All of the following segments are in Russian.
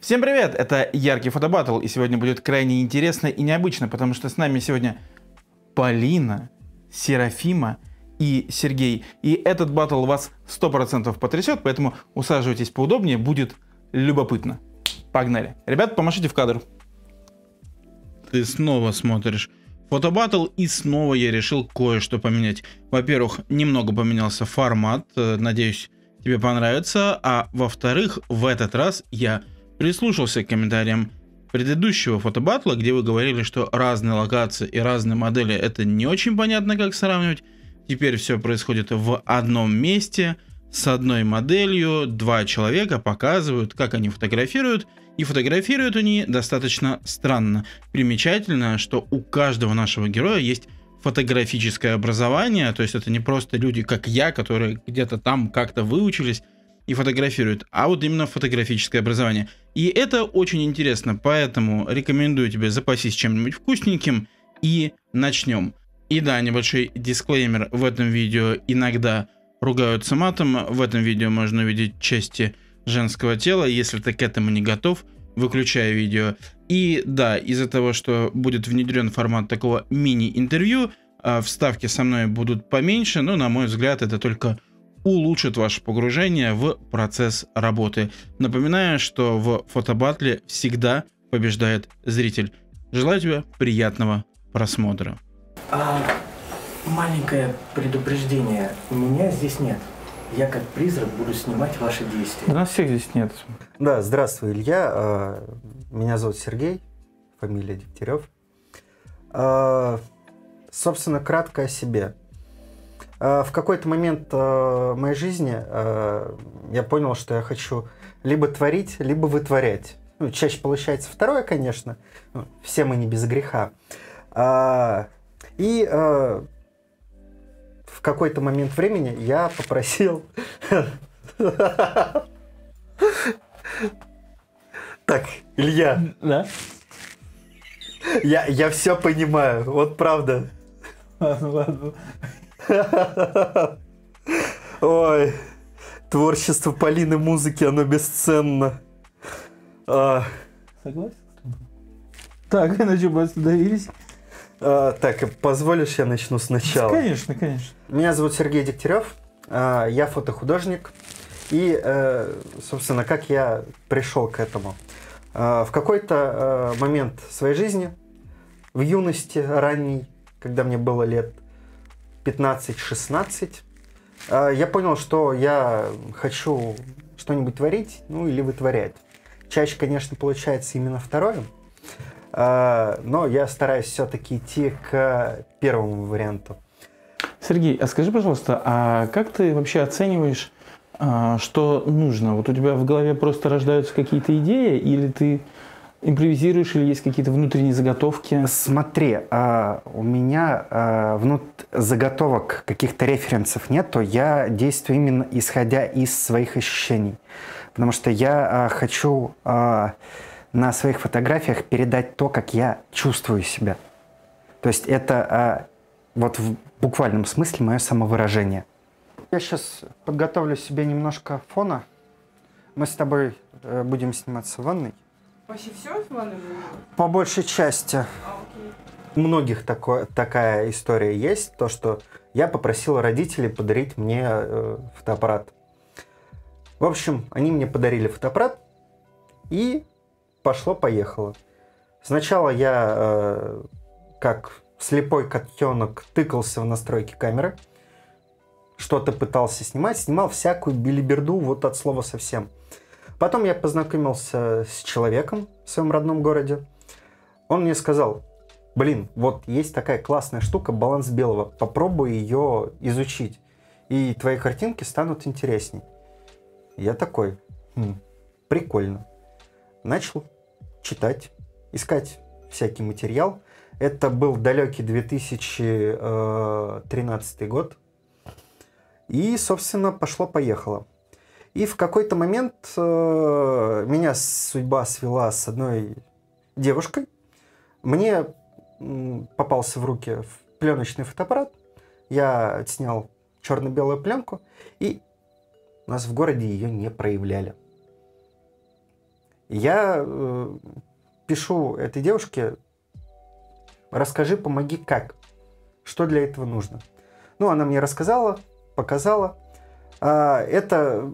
Всем привет! Это Яркий Фотобатл, и сегодня будет крайне интересно и необычно, потому что с нами сегодня Полина, Серафима и Сергей. И этот батл вас 100% потрясет, поэтому усаживайтесь поудобнее, будет любопытно. Погнали! Ребят, помашите в кадр. Ты снова смотришь Фотобаттл, и снова я решил кое-что поменять. Во-первых, немного поменялся формат, надеюсь, тебе понравится. А во-вторых, в этот раз я прислушался к комментариям предыдущего фотобаттла, где вы говорили, что разные локации и разные модели — это не очень понятно, как сравнивать. Теперь все происходит в одном месте, с одной моделью, два человека показывают, как они фотографируют. И фотографируют они достаточно странно. Примечательно, что у каждого нашего героя есть фотографическое образование, то есть это не просто люди, как я, которые где-то там как-то выучились и фотографируют, а вот именно фотографическое образование. И это очень интересно, поэтому рекомендую тебе запастись чем-нибудь вкусненьким и начнем. И да, небольшой дисклеймер: в этом видео иногда ругаются матом, в этом видео можно увидеть части женского тела, если ты к этому не готов, выключай видео. И да, из-за того, что будет внедрен формат такого мини-интервью, вставки со мной будут поменьше, но, на мой взгляд, это только улучшит ваше погружение в процесс работы. Напоминаю, что в фотобаттле всегда побеждает зритель. Желаю тебе приятного просмотра. Маленькое предупреждение. Меня здесь нет. Я как призрак буду снимать ваши действия. Да, нас всех здесь нет. Да, здравствуй, Илья. Меня зовут Сергей, фамилия Дегтярев. Собственно, кратко о себе. В какой-то момент моей жизни я понял, что я хочу либо творить, либо вытворять. Ну, чаще получается второе, конечно. Все мы не без греха. И в какой-то момент времени я попросил... Так, Илья. Да? Я все понимаю, вот правда. Ладно, ладно. Ой, творчество Полины Музыки, оно бесценно. Согласен? Так, иначе бы остановились. Так, позволишь, я начну сначала? Конечно, конечно. Меня зовут Сергей Дегтярев, я фотохудожник, и, собственно, как я пришел к этому. В какой-то момент своей жизни, в юности ранней, когда мне было лет 15-16, я понял, что я хочу что-нибудь творить, ну или вытворять. Чаще, конечно, получается именно второе. Но я стараюсь все-таки идти к первому варианту. Сергей, а скажи, пожалуйста, а как ты вообще оцениваешь, что нужно? Вот у тебя в голове просто рождаются какие-то идеи, или ты импровизируешь, или есть какие-то внутренние заготовки? Смотри, у меня заготовок, каких-то референсов нет, то я действую именно исходя из своих ощущений. Потому что я хочу... на своих фотографиях передать то, как я чувствую себя. То есть это вот в буквальном смысле мое самовыражение. Я сейчас подготовлю себе немножко фона. Мы с тобой будем сниматься в ванной. Вообще все в ванной? По большей части. У многих такая история есть, то что я попросил родителей подарить мне фотоаппарат. В общем, они мне подарили фотоаппарат и... Пошло-поехало. Сначала я, как слепой котенок, тыкался в настройки камеры, что-то пытался снимать, снимал всякую билиберду, вот от слова совсем. Потом я познакомился с человеком в своем родном городе. Он мне сказал: блин, вот есть такая классная штука, баланс белого, попробуй ее изучить, и твои картинки станут интересней. Я такой: прикольно. Начал читать, искать всякий материал. Это был далекий 2013 год. И, собственно, пошло-поехало. И в какой-то момент меня судьба свела с одной девушкой. Мне попался в руки пленочный фотоаппарат. Я снял черно-белую пленку, и у нас в городе ее не проявляли. Я пишу этой девушке: расскажи, помоги, как, что для этого нужно. Ну, она мне рассказала, показала. Это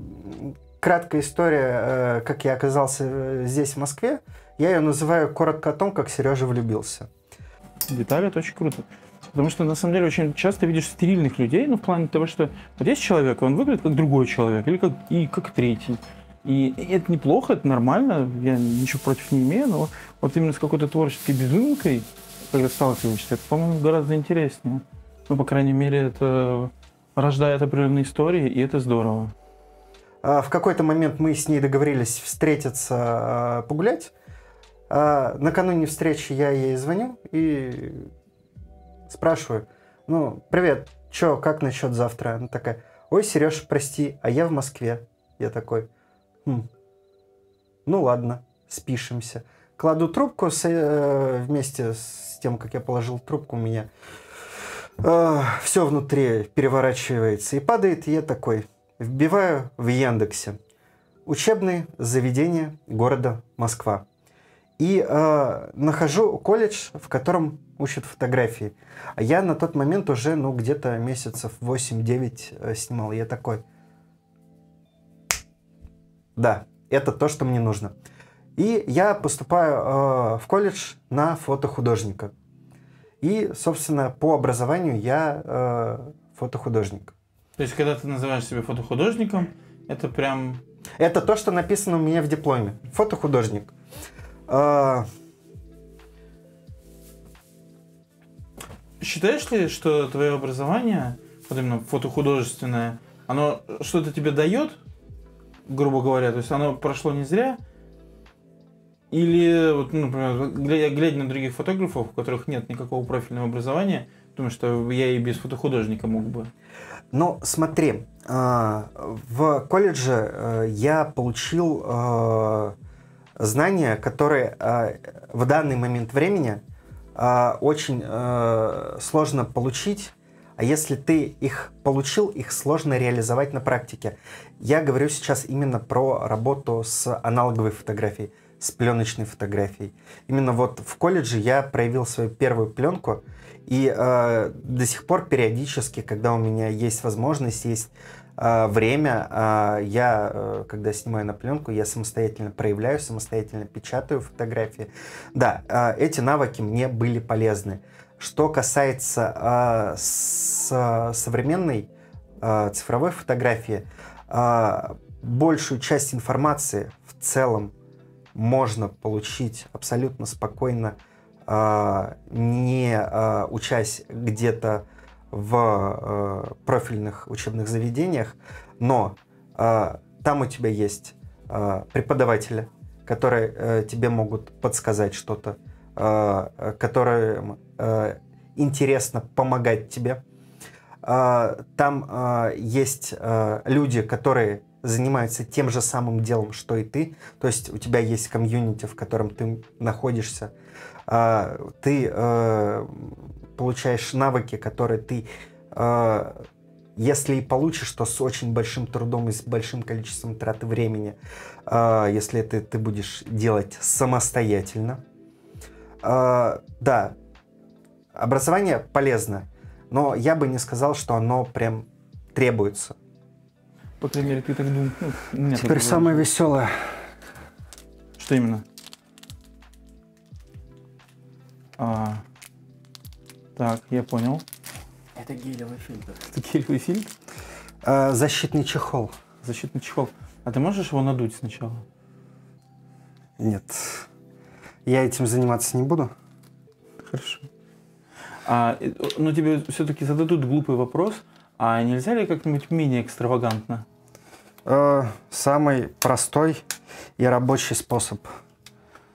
краткая история, как я оказался здесь, в Москве. Я ее называю коротко о том, как Сережа влюбился. Детали — это очень круто. Потому что, на самом деле, очень часто видишь стерильных людей, ну, в плане того, что вот есть человек, он выглядит как другой человек, или как третий. И это неплохо, это нормально, я ничего против не имею, но вот именно с какой-то творческой безумкой, когда сталкиваешься, это, по-моему, гораздо интереснее. Ну, по крайней мере, это рождает определенные истории, и это здорово. В какой-то момент мы с ней договорились встретиться, погулять. Накануне встречи я ей звоню и спрашиваю: ну, привет, чё, как насчет завтра? Она такая: ой, Сереж, прости, а я в Москве. Я такой: ну ладно, спишемся. Кладу трубку вместе с тем, как я положил трубку, у меня все внутри переворачивается и падает. И я такой вбиваю в Яндексе: учебные заведения города Москва. И нахожу колледж, в котором учат фотографии. А я на тот момент уже, ну, где-то месяцев 8-9 снимал. Я такой: да, это то, что мне нужно. И я поступаю в колледж на фотохудожника. И, собственно, по образованию я фотохудожник. То есть, когда ты называешь себя фотохудожником, это прям... Это то, что написано у меня в дипломе. Фотохудожник. Считаешь ли, что твое образование, вот именно фотохудожественное, оно что-то тебе дает, грубо говоря, то есть оно прошло не зря? Или, вот, ну, например, глядя на других фотографов, у которых нет никакого профильного образования, думаю, что я и без фотохудожника мог бы. Ну, смотри, в колледже я получил знания, которые в данный момент времени очень сложно получить, а если ты их получил, их сложно реализовать на практике. Я говорю сейчас именно про работу с аналоговой фотографией, с пленочной фотографией. Именно вот в колледже я проявил свою первую пленку, и до сих пор периодически, когда у меня есть возможность, есть время, я, когда снимаю на пленку, я самостоятельно проявляю, самостоятельно печатаю фотографии. Да, эти навыки мне были полезны. Что касается современной цифровой фотографии, большую часть информации в целом можно получить абсолютно спокойно, не учась где-то в профильных учебных заведениях, но там у тебя есть преподаватели, которые тебе могут подсказать что-то, которые интересно помогать тебе. Там есть люди, которые занимаются тем же самым делом, что и ты, то есть у тебя есть комьюнити, в котором ты находишься, ты получаешь навыки, которые ты, если и получишь, то с очень большим трудом и с большим количеством траты времени, если это ты будешь делать самостоятельно. Да, образование полезно, но я бы не сказал, что оно прям требуется. По крайней мере, ты так думаешь. Теперь самое веселое. Что именно? Так, я понял. Это гелевый фильтр. Это гелевый фильтр? Защитный чехол. Защитный чехол. А ты можешь его надуть сначала? Нет. Я этим заниматься не буду. Хорошо. Но тебе все-таки зададут глупый вопрос. А нельзя ли как-нибудь менее экстравагантно? Самый простой и рабочий способ.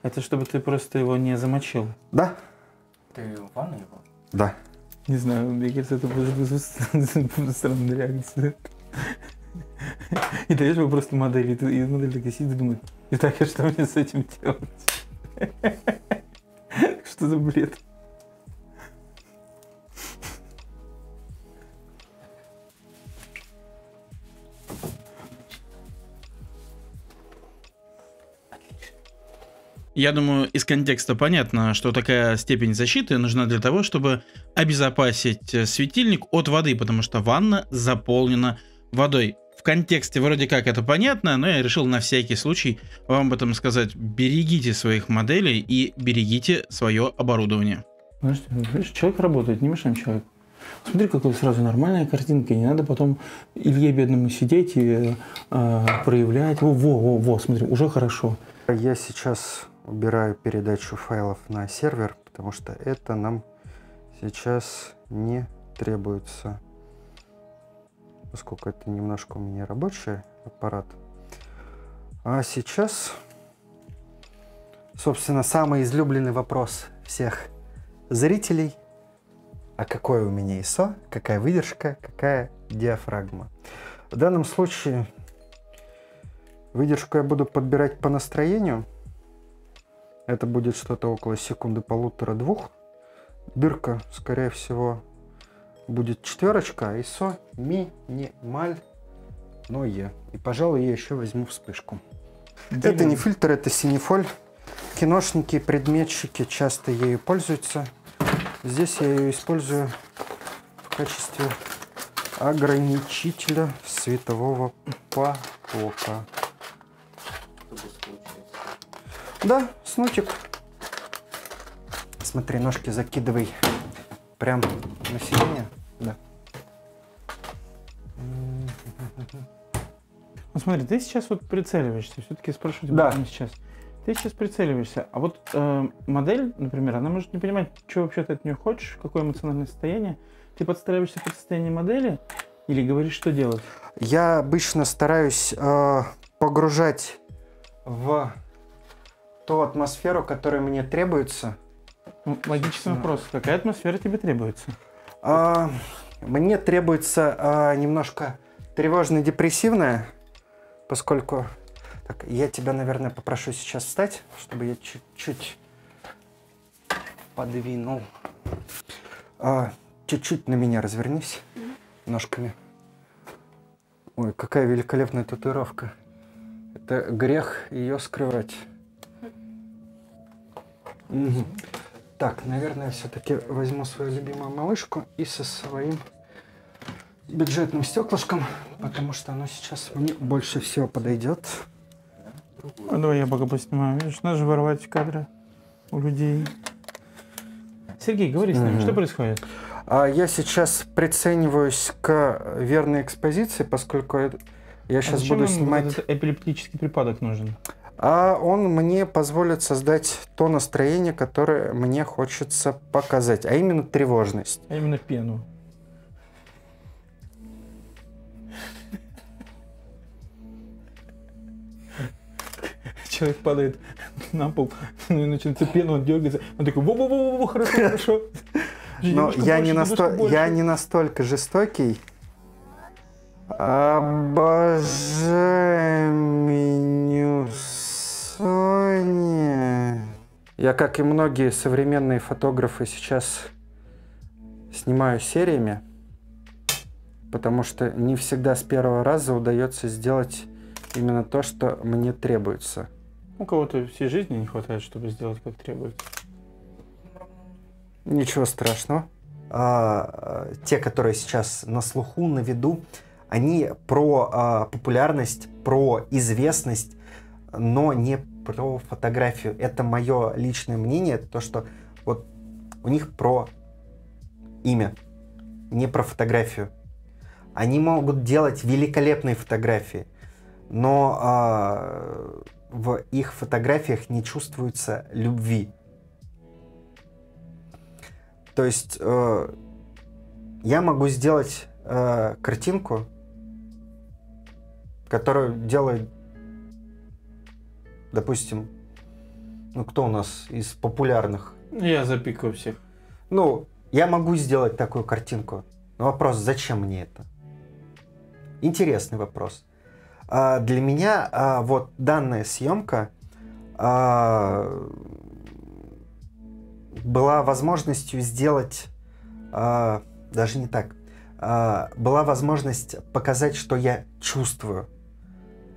Это чтобы ты просто его не замочил? Да. Ты в ванну его? Да. Не знаю, мне кажется, это будет странная реакция. И даешь его просто модели, и модель такая сидит и думает: итак, что мне с этим делать? Что за бред? Отлично. Я думаю, из контекста понятно, что такая степень защиты нужна для того, чтобы обезопасить светильник от воды, потому что ванна заполнена водой. В контексте вроде как это понятно, но я решил на всякий случай вам об этом сказать. Берегите своих моделей и берегите свое оборудование. Человек работает, не мешаем человеку. Смотри, какая сразу нормальная картинка, не надо потом Илье бедному сидеть и проявлять. Во, смотри, уже хорошо. Я сейчас убираю передачу файлов на сервер, потому что это нам сейчас не требуется. Поскольку это немножко у меня рабочий аппарат. А сейчас, собственно, самый излюбленный вопрос всех зрителей. А какое у меня ISO, какая выдержка, какая диафрагма? В данном случае выдержку я буду подбирать по настроению. Это будет что-то около секунды полутора-двух. Дырка, скорее всего, будет 4, ISO минимальное. И, пожалуй, я еще возьму вспышку. Дерин. Это не фильтр, это синефоль. Киношники, предметчики часто ею пользуются. Здесь я ее использую в качестве ограничителя светового потока. Да, снутик. Смотри, ножки закидывай прям на сиденье. Да. Ну, смотри, ты сейчас вот прицеливаешься. Все-таки спрошу тебя об этом сейчас. Ты сейчас прицеливаешься, а вот модель, например, она может не понимать, что вообще ты от нее хочешь, какое эмоциональное состояние. Ты подстраиваешься под состояние модели или говоришь, что делать? Я обычно стараюсь погружать в ту атмосферу, которая мне требуется. Ну, логичный вопрос. Какая атмосфера тебе требуется? Мне требуется немножко тревожно-депрессивная, поскольку... Так, я тебя, наверное, попрошу сейчас встать, чтобы я чуть-чуть подвинул. Чуть-чуть на меня развернись ножками. Ой, какая великолепная татуировка. Это грех ее скрывать. Угу. Так, наверное, все-таки возьму свою любимую малышку и со своим бюджетным стеклышком, потому что оно сейчас мне больше всего подойдет. А давай я пока поснимаю. Видишь, надо же воровать кадры у людей. Сергей, говори с нами, что происходит? Я сейчас прицениваюсь к верной экспозиции, поскольку я сейчас буду снимать... Этот эпилептический припадок нужен? Он мне позволит создать то настроение, которое мне хочется показать, а именно тревожность. А именно пену. Человек падает на пол, ну и начинается пена, он дергается, он такой: во-во-во-во, хорошо, хорошо. Но я не настолько жестокий. Обожаю меню Sony. Я, как и многие современные фотографы, сейчас снимаю сериями, потому что не всегда с первого раза удается сделать именно то, что мне требуется. У кого-то всей жизни не хватает, чтобы сделать как требуется. Ничего страшного. Те, которые сейчас на слуху, на виду, они про популярность, про известность, но не про фотографию. Это мое личное мнение, то, что вот у них про имя, не про фотографию. Они могут делать великолепные фотографии, но в их фотографиях не чувствуется любви. То есть я могу сделать картинку, которую делает, допустим, ну кто у нас из популярных? Я запикаю всех. Ну, я могу сделать такую картинку. Но вопрос, зачем мне это? Интересный вопрос. Для меня вот данная съемка была возможностью сделать, даже не так, была возможность показать, что я чувствую,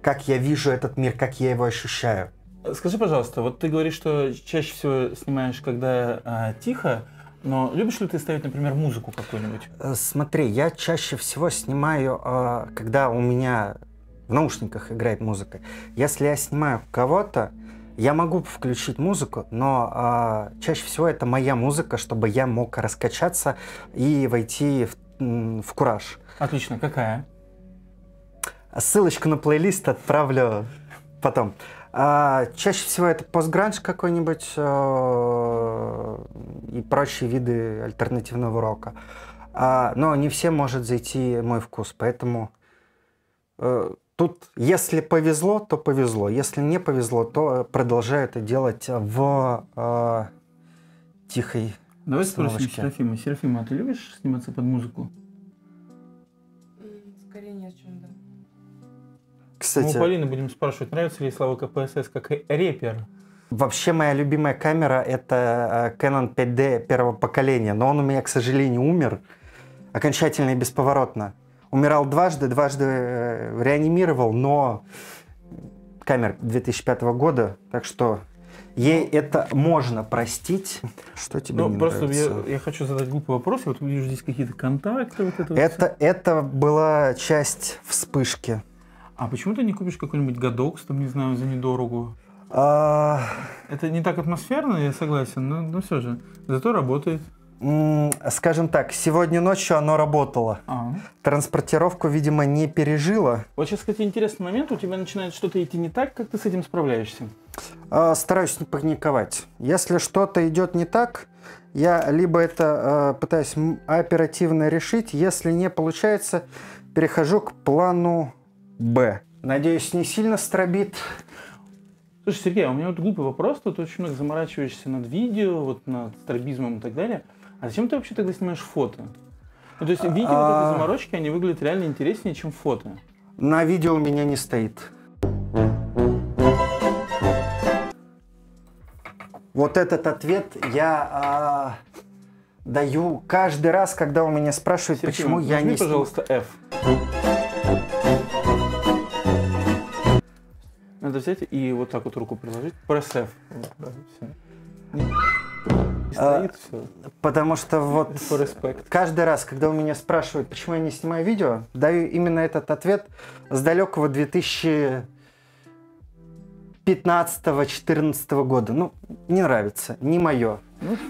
как я вижу этот мир, как я его ощущаю. Скажи, пожалуйста, вот ты говоришь, что чаще всего снимаешь, когда тихо, но любишь ли ты ставить, например, музыку какую-нибудь? Смотри, я чаще всего снимаю, когда у меня в наушниках играет музыка. Если я снимаю кого-то, я могу включить музыку, но чаще всего это моя музыка, чтобы я мог раскачаться и войти в кураж. Отлично. Какая? Ссылочку на плейлист отправлю потом. Чаще всего это постгранж какой-нибудь и прочие виды альтернативного рока. Но не все может зайти мой вкус, поэтому тут, если повезло, то повезло. Если не повезло, то продолжаю это делать в тихой Давай спросим Серафиму. Серафима, а ты любишь сниматься под музыку? Скорее не о чем, да. Кстати, мы у Полины будем спрашивать, нравится ли слова КПСС как репер. Вообще моя любимая камера это Canon 5D первого поколения, но он у меня, к сожалению, умер окончательно и бесповоротно. Умирал дважды, реанимировал, но камера 2005 года, так что ей это можно простить. Что тебе не нравится? Просто я хочу задать глупый вопрос, вот вижу здесь какие-то контакты. Это была часть вспышки. А почему ты не купишь какой-нибудь Godox, там, не знаю, за недорого? Это не так атмосферно, я согласен, но все же. Зато работает. Скажем так, сегодня ночью оно работало. Транспортировку, видимо, не пережило. Вот сейчас, кстати, интересный момент. У тебя начинает что-то идти не так, как ты с этим справляешься? Стараюсь не паниковать. Если что-то идет не так, я либо это пытаюсь оперативно решить, если не получается, перехожу к плану Б. Надеюсь, не сильно стробит. Слушай, Сергей, у меня вот глупый вопрос. Тут очень много заморачиваешься над видео, вот над стробизмом и так далее. А зачем ты вообще тогда снимаешь фото? Ну, то есть видео, вот эти заморочки, они выглядят реально интереснее, чем фото. На видео у меня не стоит. Вот этот ответ я даю каждый раз, когда у меня спрашивают, Сергей, почему я не снимаю. Пожалуйста, F. Надо взять и вот так вот руку приложить. Пресс F. Потому что вот каждый раз, когда у меня спрашивают, почему я не снимаю видео, даю именно этот ответ с далекого 2015-2014 года. Ну, не нравится, не мое.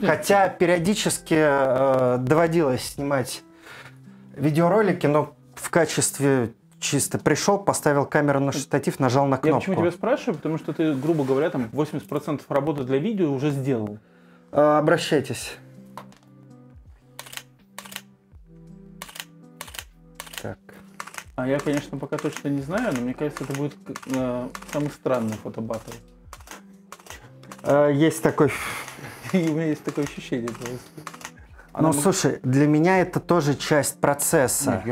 Хотя периодически доводилось снимать видеоролики, но в качестве... Чисто пришел, поставил камеру на штатив, нажал на кнопку. Я почему тебя спрашиваю? Потому что ты, грубо говоря, там 80% работы для видео уже сделал. Обращайтесь. Так. А я, конечно, пока точно не знаю, но мне кажется, это будет самый странный фотобаттл. Есть такой... У меня есть такое ощущение. Ну, слушай, для меня это тоже часть процесса.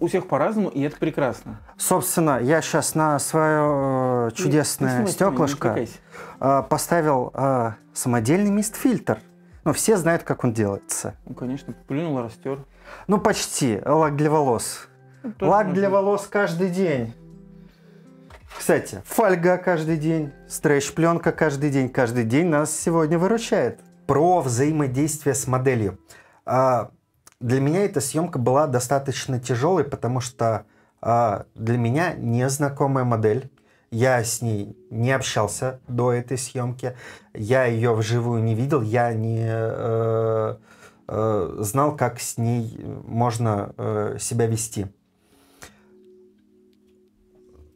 У всех по-разному, и это прекрасно. Собственно, я сейчас на свое чудесное стеклышко поставил самодельный мист-фильтр. Но все знают, как он делается. Ну, конечно, плюнул, растер. Ну, почти. Лак для волос. Лак для волос каждый день. Кстати, фольга каждый день, стретч-пленка каждый день. Каждый день нас сегодня выручает. Про взаимодействие с моделью. Для меня эта съемка была достаточно тяжелой, потому что для меня незнакомая модель. Я с ней не общался до этой съемки. Я ее вживую не видел. Я не знал, как с ней можно себя вести.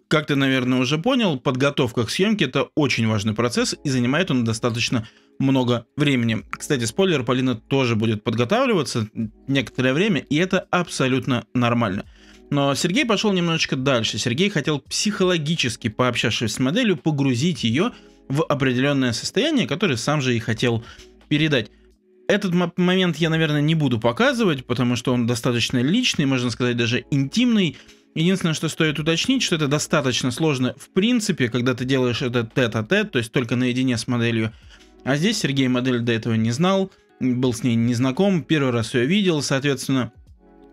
Как ты, наверное, уже понял, подготовка к съемке – это очень важный процесс, и занимает он достаточно много времени. Кстати, спойлер, Полина тоже будет подготавливаться некоторое время, и это абсолютно нормально. Но Сергей пошел немножечко дальше. Сергей хотел психологически, пообщавшись с моделью, погрузить ее в определенное состояние, которое сам же и хотел передать. Этот момент я, наверное, не буду показывать, потому что он достаточно личный, можно сказать, даже интимный. Единственное, что стоит уточнить, что это достаточно сложно в принципе, когда ты делаешь это тет-а-тет, то есть только наедине с моделью. А здесь Сергей модель до этого не знал, был с ней не знаком, первый раз ее видел, соответственно,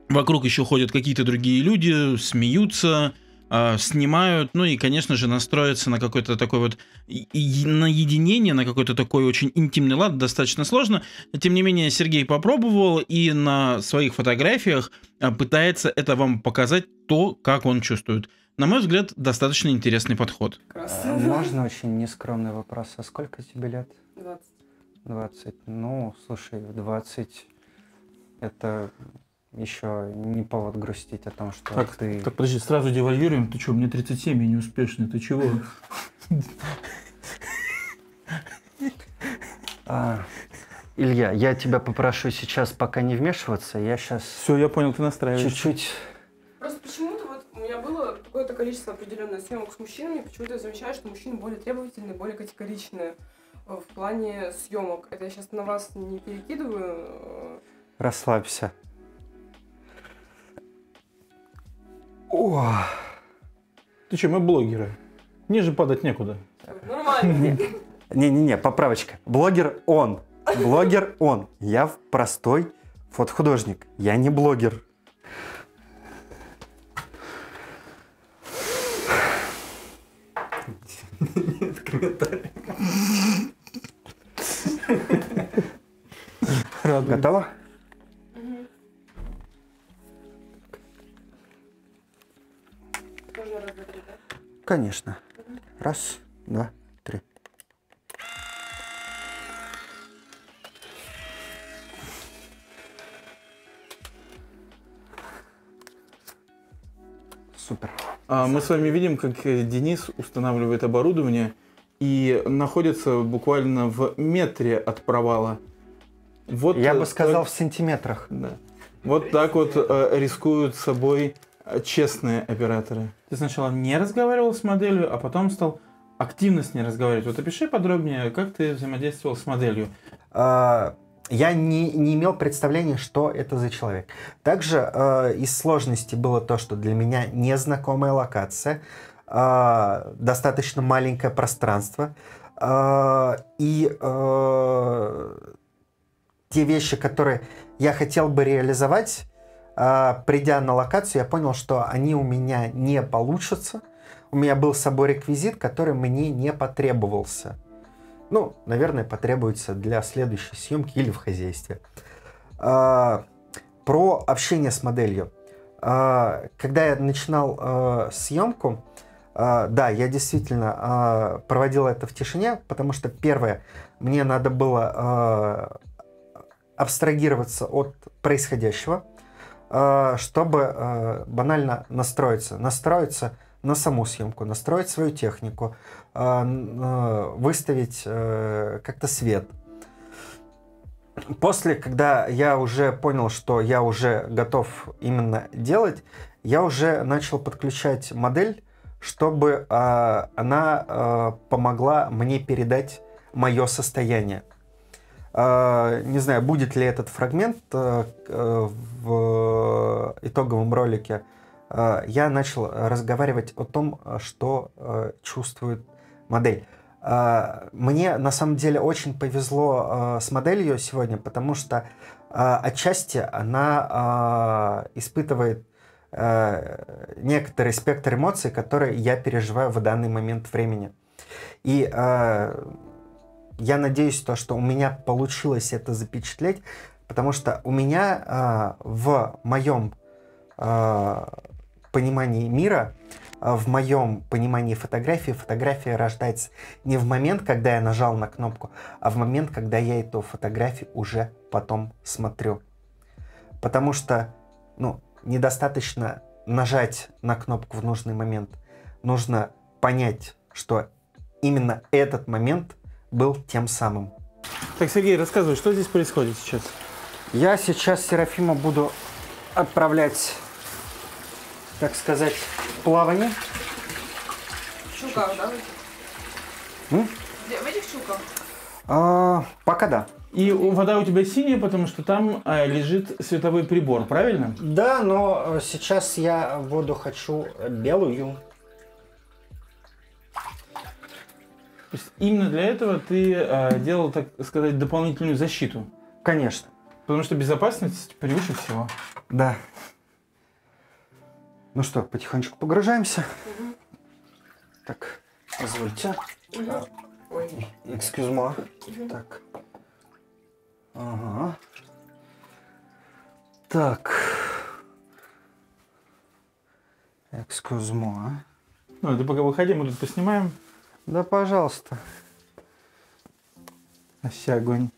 вокруг еще ходят какие-то другие люди, смеются, снимают, ну и, конечно же, настроиться на какое-то такое вот наединение, на какой-то такой очень интимный лад достаточно сложно. Тем не менее, Сергей попробовал и на своих фотографиях пытается это вам показать, то, как он чувствует. На мой взгляд, достаточно интересный подход. Красиво. Можно очень нескромный вопрос? А сколько тебе лет? 20. 20. Ну, слушай, 20 это... еще не повод грустить о том, что так, ты... Так, подожди, сразу девальвируем. Ты что, мне 37, я неуспешный. Ты чего? Илья, я тебя попрошу сейчас пока не вмешиваться. Я сейчас... Все, я понял, ты настраиваешься. Чуть-чуть. Просто почему-то вот у меня было какое-то количество определенных съемок с мужчинами. Почему-то я замечаю, что мужчины более требовательные, более категоричные в плане съемок. Это я сейчас на вас не перекидываю. Расслабься. О, ты что, мы блогеры? Ниже падать некуда. Нормально. Не-не-не, поправочка. Блогер он. Блогер он. Я простой фотохудожник. Я не блогер. Нет комментариев. Готово? Конечно. Раз, два, три. Супер. Мы с вами видим, как Денис устанавливает оборудование и находится буквально в метре от провала. Вот я бы сказал, в сантиметрах. Да. Вот так вот рискуют собой честные операторы. Ты сначала не разговаривал с моделью, а потом стал активно с ней разговаривать. Вот опиши подробнее, как ты взаимодействовал с моделью. Я не имел представления, что это за человек. Также из сложностей было то, что для меня незнакомая локация, достаточно маленькое пространство, те вещи, которые я хотел бы реализовать, придя на локацию, я понял, что они у меня не получатся. У меня был с собой реквизит, который мне не потребовался. Ну, наверное, потребуется для следующей съемки или в хозяйстве. Про общение с моделью. Когда я начинал съемку, да, я действительно проводил это в тишине, потому что, первое, мне надо было абстрагироваться от происходящего, чтобы банально настроиться. Настроиться на саму съемку, настроить свою технику, выставить как-то свет. После, когда я уже понял, что я уже готов именно делать, я уже начал подключать модель, чтобы она помогла мне передать мое состояние. Не знаю, будет ли этот фрагмент в итоговом ролике. Я начал разговаривать о том, что чувствует модель. Мне на самом деле очень повезло с моделью сегодня, потому что отчасти она испытывает некоторый спектр эмоций, которые я переживаю в данный момент времени. И я надеюсь, то, что у меня получилось это запечатлеть, потому что у меня в моем понимании мира, в моем понимании фотографии, фотография рождается не в момент, когда я нажал на кнопку, а в момент, когда я эту фотографию уже потом смотрю. Потому что, ну, недостаточно нажать на кнопку в нужный момент. Нужно понять, что именно этот момент был тем самым. Так, Сергей, рассказывай, что здесь происходит сейчас? Я сейчас Серафима буду отправлять, так сказать, в плавание. В щуках, да? В этих щуках? Пока да. И вода у тебя синяя, потому что там лежит световой прибор, правильно? Да, но сейчас я воду хочу белую. То есть именно для этого ты делал, так сказать, дополнительную защиту? Конечно. Потому что безопасность превыше всего. Да. Ну что, потихонечку погружаемся. Угу. Так, позвольте. Экскюзма. Угу. Так. Ага. Так. Экскюзма. Ну, это пока выходим, мы тут поснимаем. Да, пожалуйста. На вся огонь.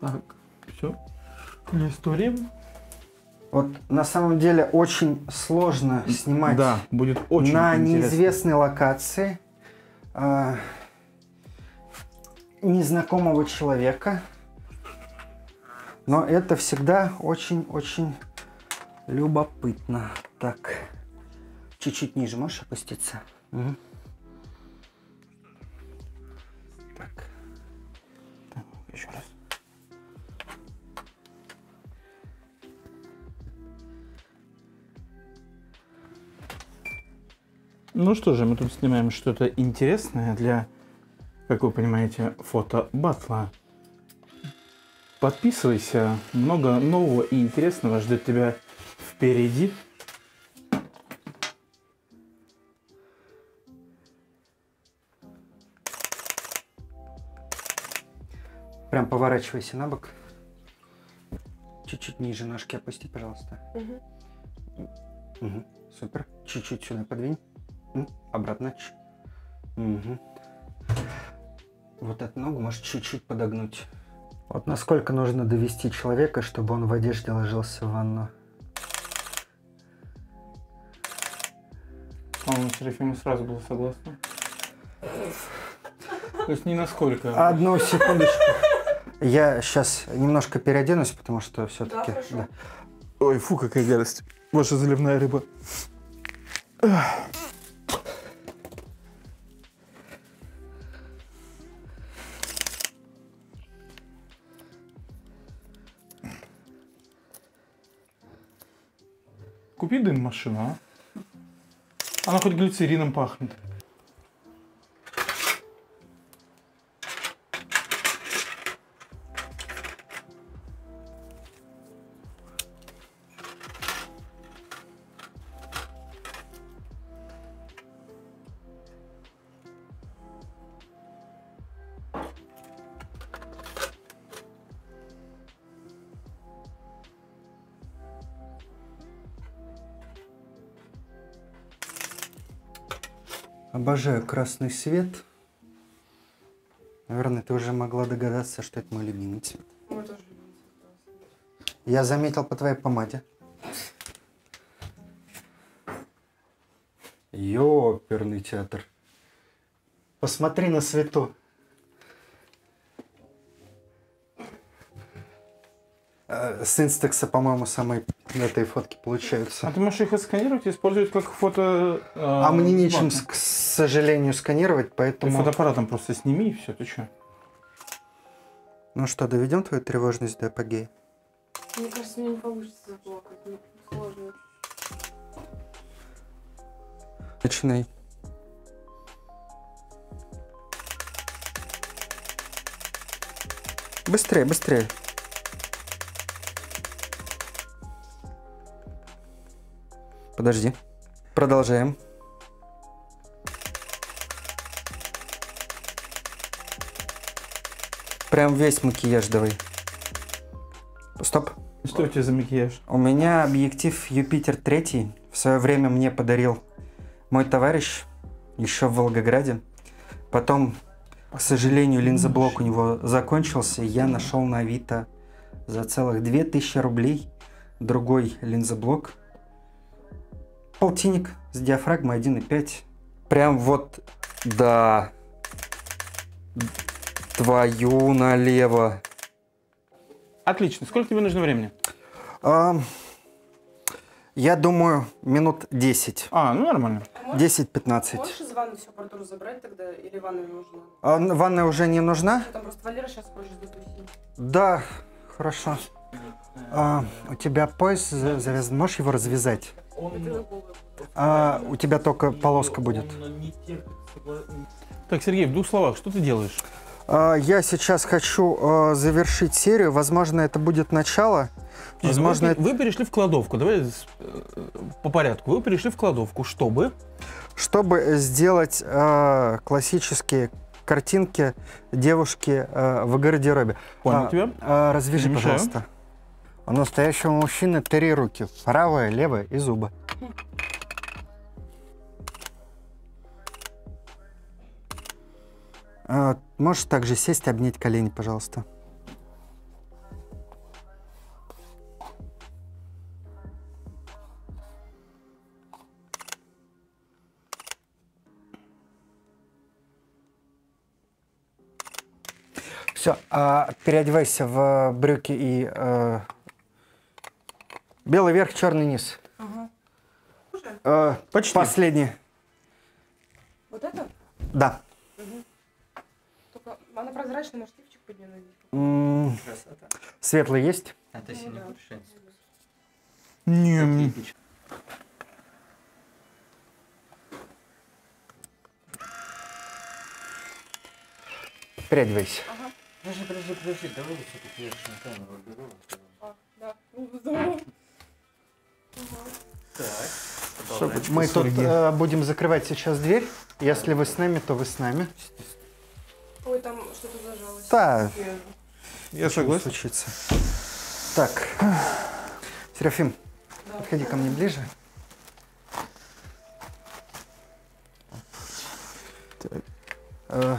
Так, все. Не стурим. Вот на самом деле очень сложно снимать, да, будет очень на неизвестной локации незнакомого человека. Но это всегда очень-очень любопытно. Так, чуть-чуть ниже можешь опуститься? Угу. Так. Так, еще раз. Ну что же, мы тут снимаем что-то интересное для, как вы понимаете, фотобатла. Подписывайся, много нового и интересного ждет тебя впереди. Прям поворачивайся на бок. Чуть-чуть ниже ножки опусти, пожалуйста. Угу. Угу. Супер. Чуть-чуть сюда подвинь. Обратно. Угу. Вот эту ногу можешь чуть-чуть подогнуть. Вот насколько нужно довести человека, чтобы он в одежде ложился в ванну. По-моему, Серафима сразу была согласна. То есть не насколько. Одну секундочку. Я сейчас немножко переоденусь, потому что все-таки... Да. Ой, фу, какая гадость. Ваша заливная рыба. Купи дым машину, а? Она хоть глицерином пахнет. Обожаю красный свет. Наверное, ты уже могла догадаться, что это мой любимый цвет. Мы тоже любим цвет. Я заметил по твоей помаде. Ёперный театр. Посмотри на свету. С Instax, по-моему, самые этой фотки получаются. А ты можешь их отсканировать и использовать как фото... а мне нечем, к сожалению, сканировать, поэтому... Ты фотоаппаратом просто сними и все, ты что? Ну что, доведем твою тревожность до апогея? Мне кажется, мне не получится заплакать, мне сложно. Начинай. Быстрее, быстрее. Подожди. Продолжаем. Прям весь макияж давай. Стоп. Что у тебя за макияж? У меня объектив Юпитер 3. В свое время мне подарил мой товарищ еще в Волгограде. Потом, к сожалению, линзоблок у него закончился. Я нашел на Авито за целых 2000 рублей другой линзоблок. Полтинник с диафрагмой 1,5. Прям вот, да. Твою налево. Отлично. Сколько тебе нужно времени? Я думаю, минут 10. А, ну нормально. 10-15. Можешь из ванны всю аппаратуру забрать тогда? Или ванна не нужна? Ванна уже не нужна. Там просто Валера сейчас позже затусит. Да, хорошо. У тебя пояс завязан. Можешь его развязать? У тебя только полоска будет. Так, Сергей, в двух словах, что ты делаешь? Я сейчас хочу завершить серию. Возможно, это будет начало. Возможно, вы перешли в кладовку. Давай по порядку. Вы перешли в кладовку, чтобы... Чтобы сделать классические картинки девушки в гардеробе. Понял тебя? Развяжи, пожалуйста. У настоящего мужчины три руки. Правая, левая и зубы. Можешь также сесть и обнять колени, пожалуйста. Все, переодевайся в брюки и белый верх, черный низ. Ага. Уже? Почти. Последний. Вот это? Да. Угу. Только она прозрачная, может, лифчик под нее надеть? Красота. Светлый есть? А ты синий будешь? Нет. Переодевайся. Ага. Подожди, давай все-таки я на камеру беру. Да. Здорово. Так. Мы тут будем закрывать сейчас дверь. Если вы с нами, то вы с нами. Ой, там что-то зажалось. Да. Я согласен. Так. Серафим, подходи ко мне ближе. Так.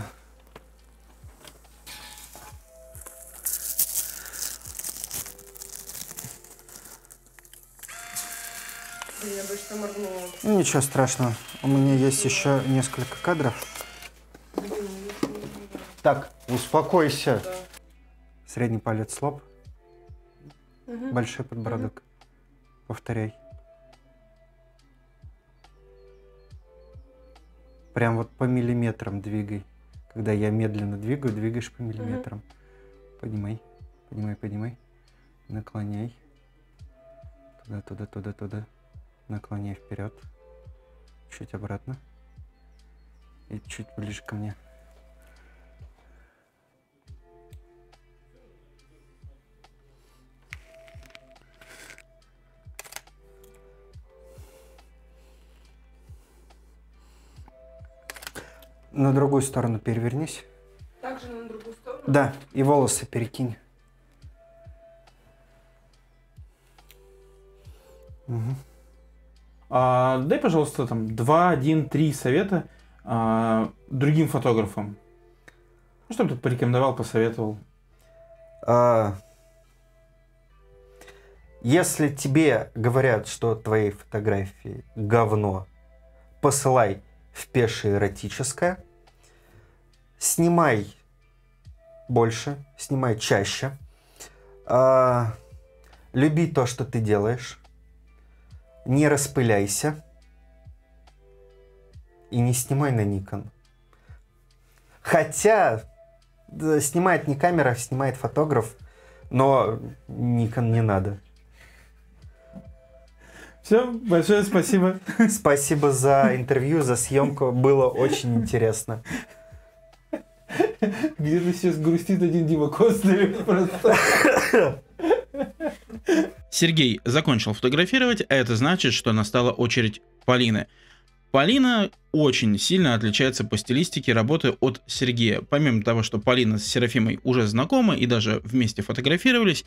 Я обычно моргнула. Ну, ничего страшного. У меня есть еще несколько кадров. Так, успокойся. Да. Средний палец, лоб. Угу. Большой подбородок. Угу. Повторяй. Прям вот по миллиметрам двигай. Когда я медленно двигаю, двигаешь по миллиметрам. Угу. Поднимай, поднимай, поднимай. Наклоняй. Туда, туда, туда, туда. Наклоняй вперед, чуть обратно и чуть ближе ко мне. На другую сторону перевернись. Также на другую сторону? Да, и волосы перекинь. Угу. Дай, пожалуйста, там 2, 1, 3 совета другим фотографам. Ну, что бы ты порекомендовал, посоветовал? Если тебе говорят, что твои фотографии говно, посылай в пешее эротическое, снимай больше, снимай чаще, люби то, что ты делаешь. Не распыляйся и не снимай на Nikon. Хотя да, снимает не камера, снимает фотограф, но Nikon не надо. Все, большое спасибо. Спасибо за интервью, за съемку. Было очень интересно. Где-то сейчас грустит один Дима Костылев просто. Сергей закончил фотографировать, а это значит, что настала очередь Полины. Полина очень сильно отличается по стилистике работы от Сергея. Помимо того, что Полина с Серафимой уже знакомы и даже вместе фотографировались,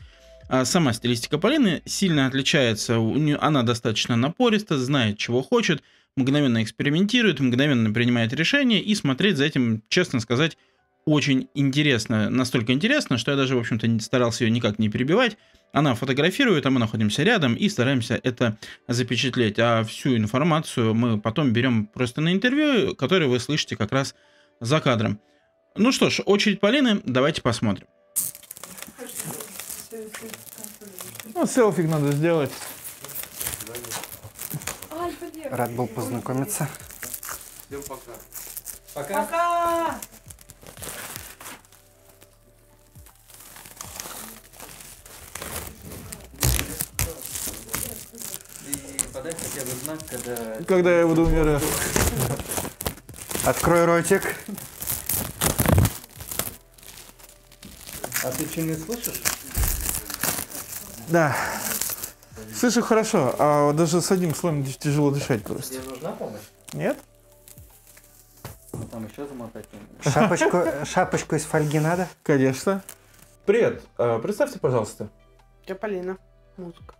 сама стилистика Полины сильно отличается. Она достаточно напориста, знает, чего хочет, мгновенно экспериментирует, мгновенно принимает решения, и смотреть за этим, честно сказать, очень интересно. Настолько интересно, что я даже, в общем-то, старался ее никак не перебивать. Она фотографирует, а мы находимся рядом и стараемся это запечатлеть. А всю информацию мы потом берем просто на интервью, которое вы слышите как раз за кадром. Ну что ж, очередь Полины, давайте посмотрим. Ну, селфик надо сделать. Рад был познакомиться. Всем пока. Пока. Пока. Подай хотя бы знак, когда я буду умирать. Открой ротик. А ты что, не слышишь? Да. Слышу хорошо, а даже с одним слоем тяжело дышать просто. Тебе нужна помощь? Нет. Ну, там еще замотать надо. Шапочку из фольги надо? Конечно. Привет. Представьте, пожалуйста. Я Полина. Музыка.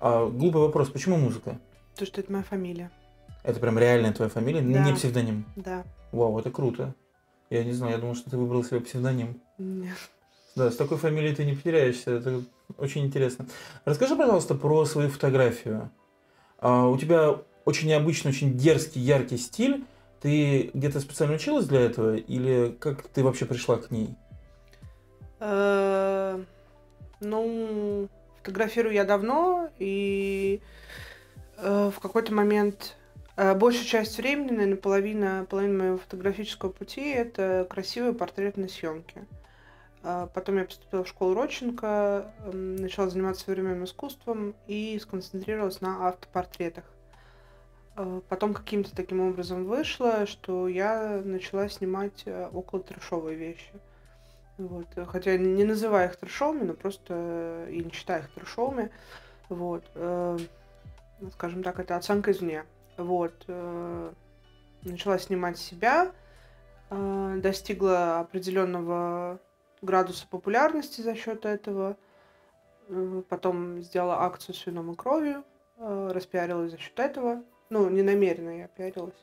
Глупый вопрос. Почему музыка? Потому что это моя фамилия. Это прям реальная твоя фамилия? Да. Не псевдоним? Да. Вау, это круто. Я не знаю, я думал, что ты выбрал себе псевдоним. Нет. Да, с такой фамилией ты не потеряешься. Это очень интересно. Расскажи, пожалуйста, про свою фотографию. У тебя очень необычный, очень дерзкий, яркий стиль. Ты где-то специально училась для этого? Или как ты вообще пришла к ней? Ну, фотографирую я давно, и в какой-то момент... Большую часть времени, наверное, половина моего фотографического пути – это красивые портретные съемки. Потом я поступила в школу Роченко, начала заниматься современным искусством и сконцентрировалась на автопортретах. Потом каким-то таким образом вышло, что я начала снимать около трэшовые вещи. Вот. Хотя не называю их трэшовыми, но просто и не считаю их трэшовыми. Вот. Скажем так, это оценка извне. Вот. Начала снимать себя, достигла определенного градуса популярности за счет этого. Потом сделала акцию с вином и кровью, распиарилась за счет этого. Ну, не намеренно я пиарилась.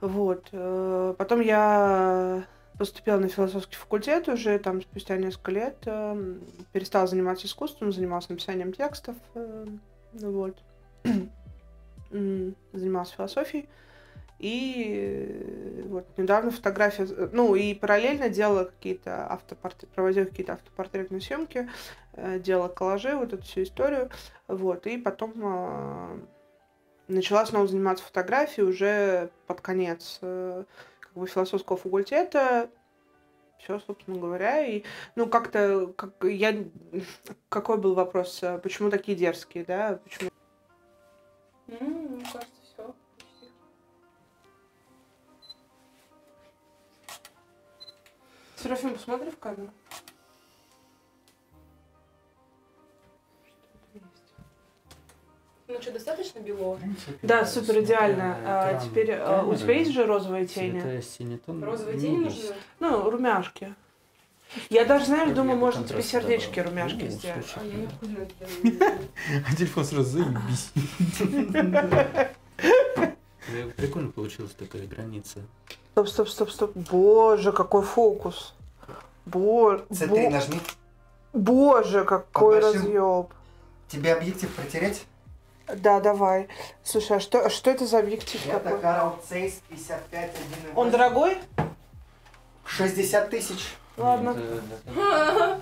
Вот. Потом я поступила на философский факультет уже, там спустя несколько лет. Перестала заниматься искусством, занималась написанием текстов. Вот. Занималась философией. И вот недавно фотография... Ну, и параллельно делала какие-то автопортреты, проводила какие-то автопортретные съемки, делала коллажи, вот эту всю историю. Вот. И потом... Начала снова заниматься фотографией уже под конец как бы философского факультета. Все, собственно говоря. И, ну, как-то... Какой был вопрос? Почему такие дерзкие, да? Почему... мне кажется, все. Серафим, посмотри в камеру. Ну что, достаточно белого? Да, супер идеально. Теперь у тебя есть же розовые тени? Розовые тени нужны? Ну, румяшки. Я даже, знаешь, думаю, можно тебе сердечки, румяшки сделать. А телефон сразу заебись. Прикольно получилась такая граница. Стоп, стоп, стоп, стоп. Боже, какой фокус. Боже. С3 нажми. Боже, какой разъеб. Тебе объектив протереть? Да, давай. Слушай, а что это за объектив такой? Это Карл Цейс 55. Он дорогой? 60 тысяч. Ладно. А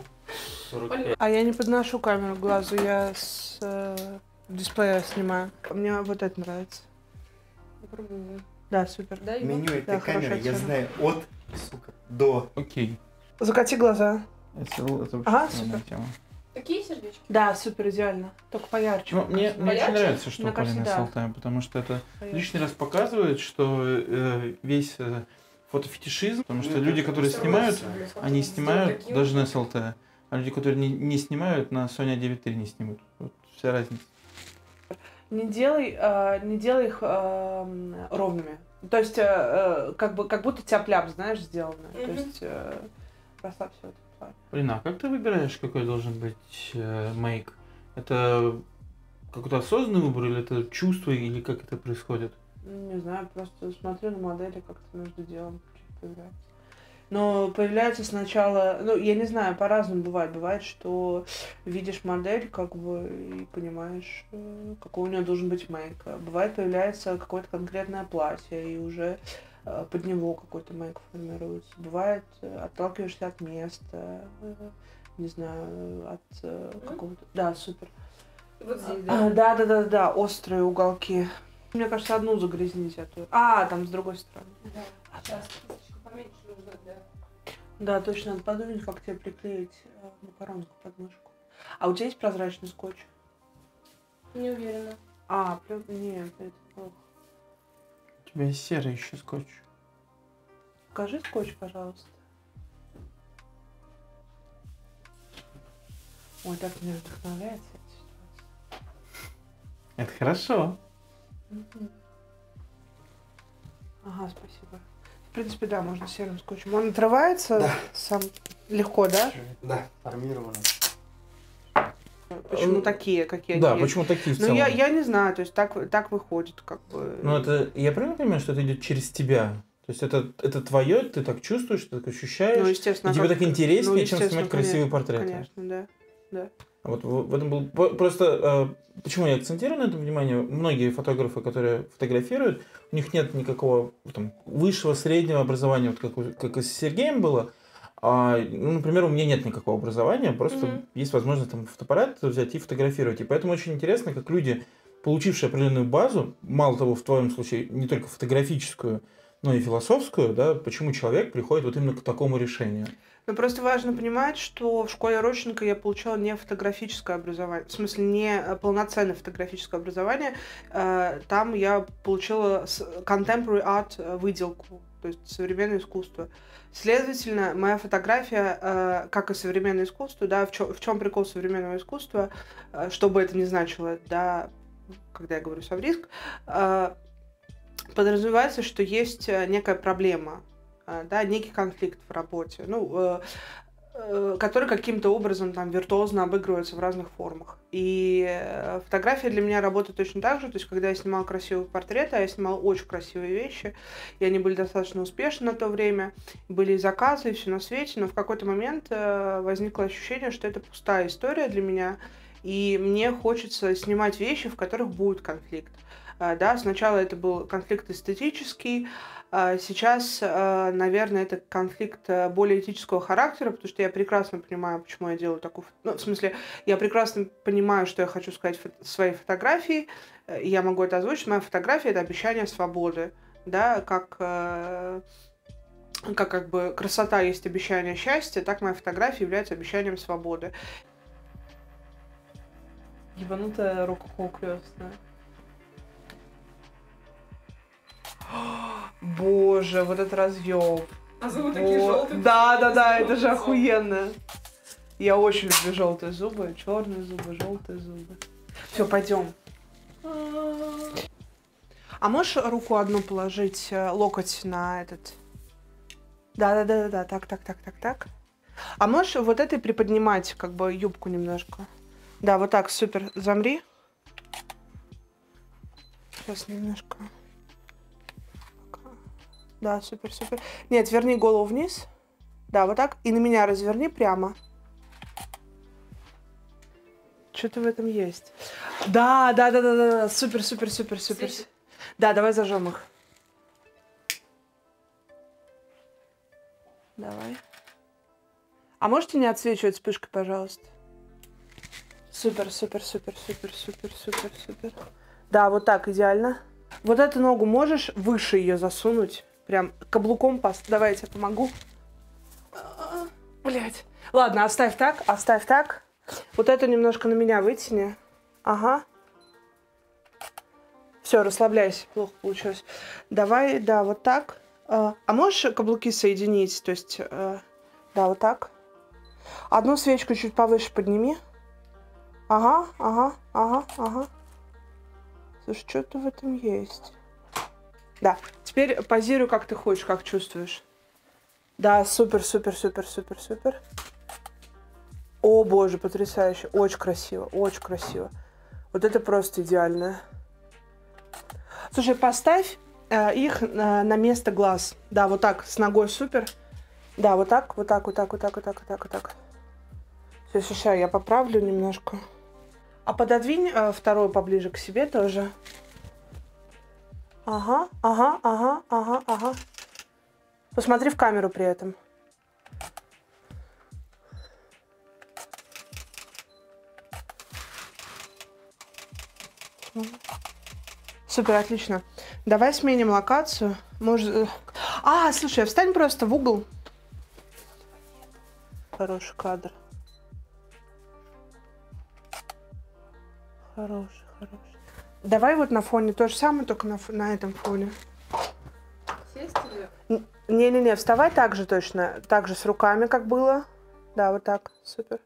я не подношу камеру к глазу, я с дисплея снимаю. Мне вот это нравится. Попробую. Да, супер. Меню этой камеры я знаю от до. Окей. Закати глаза. Ага, супер. Такие сердечки? Да, супер, идеально. Только поярче. Ну, мне очень нравится, что Полина с Алтаем, потому что это поярче. Лишний раз показывает, что весь фотофетишизм, потому что люди, которые снимают, они снимают даже на СЛТ, а люди, которые не снимают, на Sony 9.3 не снимут. Вот вся разница. Не делай их ровными. То есть, как будто тяп-ляп, знаешь, сделано. То есть, расслабься в этом плане. Блин, а как ты выбираешь, какой должен быть мейк? Это какой-то осознанный выбор, или это чувство, или как это происходит? Не знаю, просто смотрю на модели, как-то между делом появляется. Но появляется сначала, ну, я не знаю, по-разному бывает. Бывает, что видишь модель, как бы, и понимаешь, какой у нее должен быть мейк. Бывает, появляется какое-то конкретное платье, и уже под него какой-то мейк формируется. Бывает, отталкиваешься от места, не знаю, от какого-то... Да, супер. Вот здесь, да? Да, острые уголки. Мне кажется, одну загрязнить, а то... А, там с другой стороны. Да, сейчас поменьше нужно, да. Да, точно, надо подумать, как тебе приклеить макаронку под мышку. А у тебя есть прозрачный скотч? Не уверена. Нет, это плохо. У тебя есть серый еще скотч. Покажи скотч, пожалуйста. Ой, так меня вдохновляется эта ситуация. Это хорошо. Ага, спасибо. В принципе, да, можно серым скотчем. Он отрывается, да, сам легко, да? Да, формированный. Почему такие, какие они? Да, почему такие в целом? Ну, я не знаю, то есть так выходит, как бы. Ну, это, я правильно понимаю, что это идет через тебя? То есть это твое, ты так чувствуешь, ты так ощущаешь. Ну, естественно. И тебе так интереснее, ну, чем снимать красивые портреты. Конечно, да. Да. Вот в этом был просто почему я акцентирую на этом внимание. Многие фотографы, которые фотографируют, у них нет никакого там высшего, среднего образования, вот как и с Сергеем было. Ну, например, у меня нет никакого образования, просто есть возможность там фотоаппарат взять и фотографировать. И поэтому очень интересно, как люди, получившие определенную базу, мало того, в твоем случае не только фотографическую, но и философскую, да, почему человек приходит вот именно к такому решению. Но просто важно понимать, что в школе Роченко я получала не фотографическое образование, в смысле не полноценное фотографическое образование. Там я получила contemporary art выделку, то есть современное искусство. Следовательно, моя фотография, как и современное искусство, да, в чем прикол современного искусства, что бы это ни значило, да, когда я говорю совриск, подразумевается, что есть некая проблема. Да, некий конфликт в работе, ну, который каким-то образом там виртуозно обыгрывается в разных формах. И фотография для меня работает точно так же. То есть, когда я снимала красивые портреты, я снимала очень красивые вещи, и они были достаточно успешны на то время, были заказы, и все на свете, но в какой-то момент возникло ощущение, что это пустая история для меня, и мне хочется снимать вещи, в которых будет конфликт. Да, сначала это был конфликт эстетический, сейчас, наверное, это конфликт более этического характера, потому что я прекрасно понимаю, почему я делаю такую... Ну, в смысле, я прекрасно понимаю, что я хочу сказать в своей фотографии, и я могу это озвучить. Моя фотография — это обещание свободы, да, как бы красота есть обещание счастья, так моя фотография является обещанием свободы. Ебанутая рококо крестная. Боже, вот этот разъем. А зубы такие желтые. Да, это же охуенно. Я очень люблю желтые зубы, черные зубы, желтые зубы. Все, пойдем. А можешь руку одну положить, локоть на этот? Да, так. А можешь вот этой приподнимать, как бы юбку немножко? Да, вот так, супер, замри. Сейчас немножко. Да, супер. Нет, верни голову вниз. Да, вот так. И на меня разверни прямо. Что-то в этом есть. Да. Супер. Да, давай зажжем их. Давай. А можете не отсвечивать вспышкой, пожалуйста? Супер. Да, вот так, идеально. Вот эту ногу можешь выше ее засунуть? Прям каблуком Давай, я тебе помогу. Блять. Ладно, оставь так. Вот это немножко на меня вытяни. Ага. Все, расслабляйся. Плохо получилось. Давай, да, вот так. А можешь каблуки соединить? То есть, да, вот так. Одну свечку чуть повыше подними. Ага. Слушай, что-то в этом есть. Да. Теперь позируй, как ты хочешь, как чувствуешь. Да, супер. О, боже, потрясающе. Очень красиво. Вот это просто идеально. Слушай, поставь их на место глаз. Да, вот так, с ногой супер. Да, вот так. Сейчас я поправлю немножко. А пододвинь вторую поближе к себе тоже. Ага. Посмотри в камеру при этом. Супер, отлично. Давай сменим локацию. Может... А, слушай, встань просто в угол. Хороший кадр. Давай вот на фоне то же самое, только на этом фоне. Сесть или? Не-не-не, вставай так же точно. Так же с руками, как было. Да, вот так. Супер.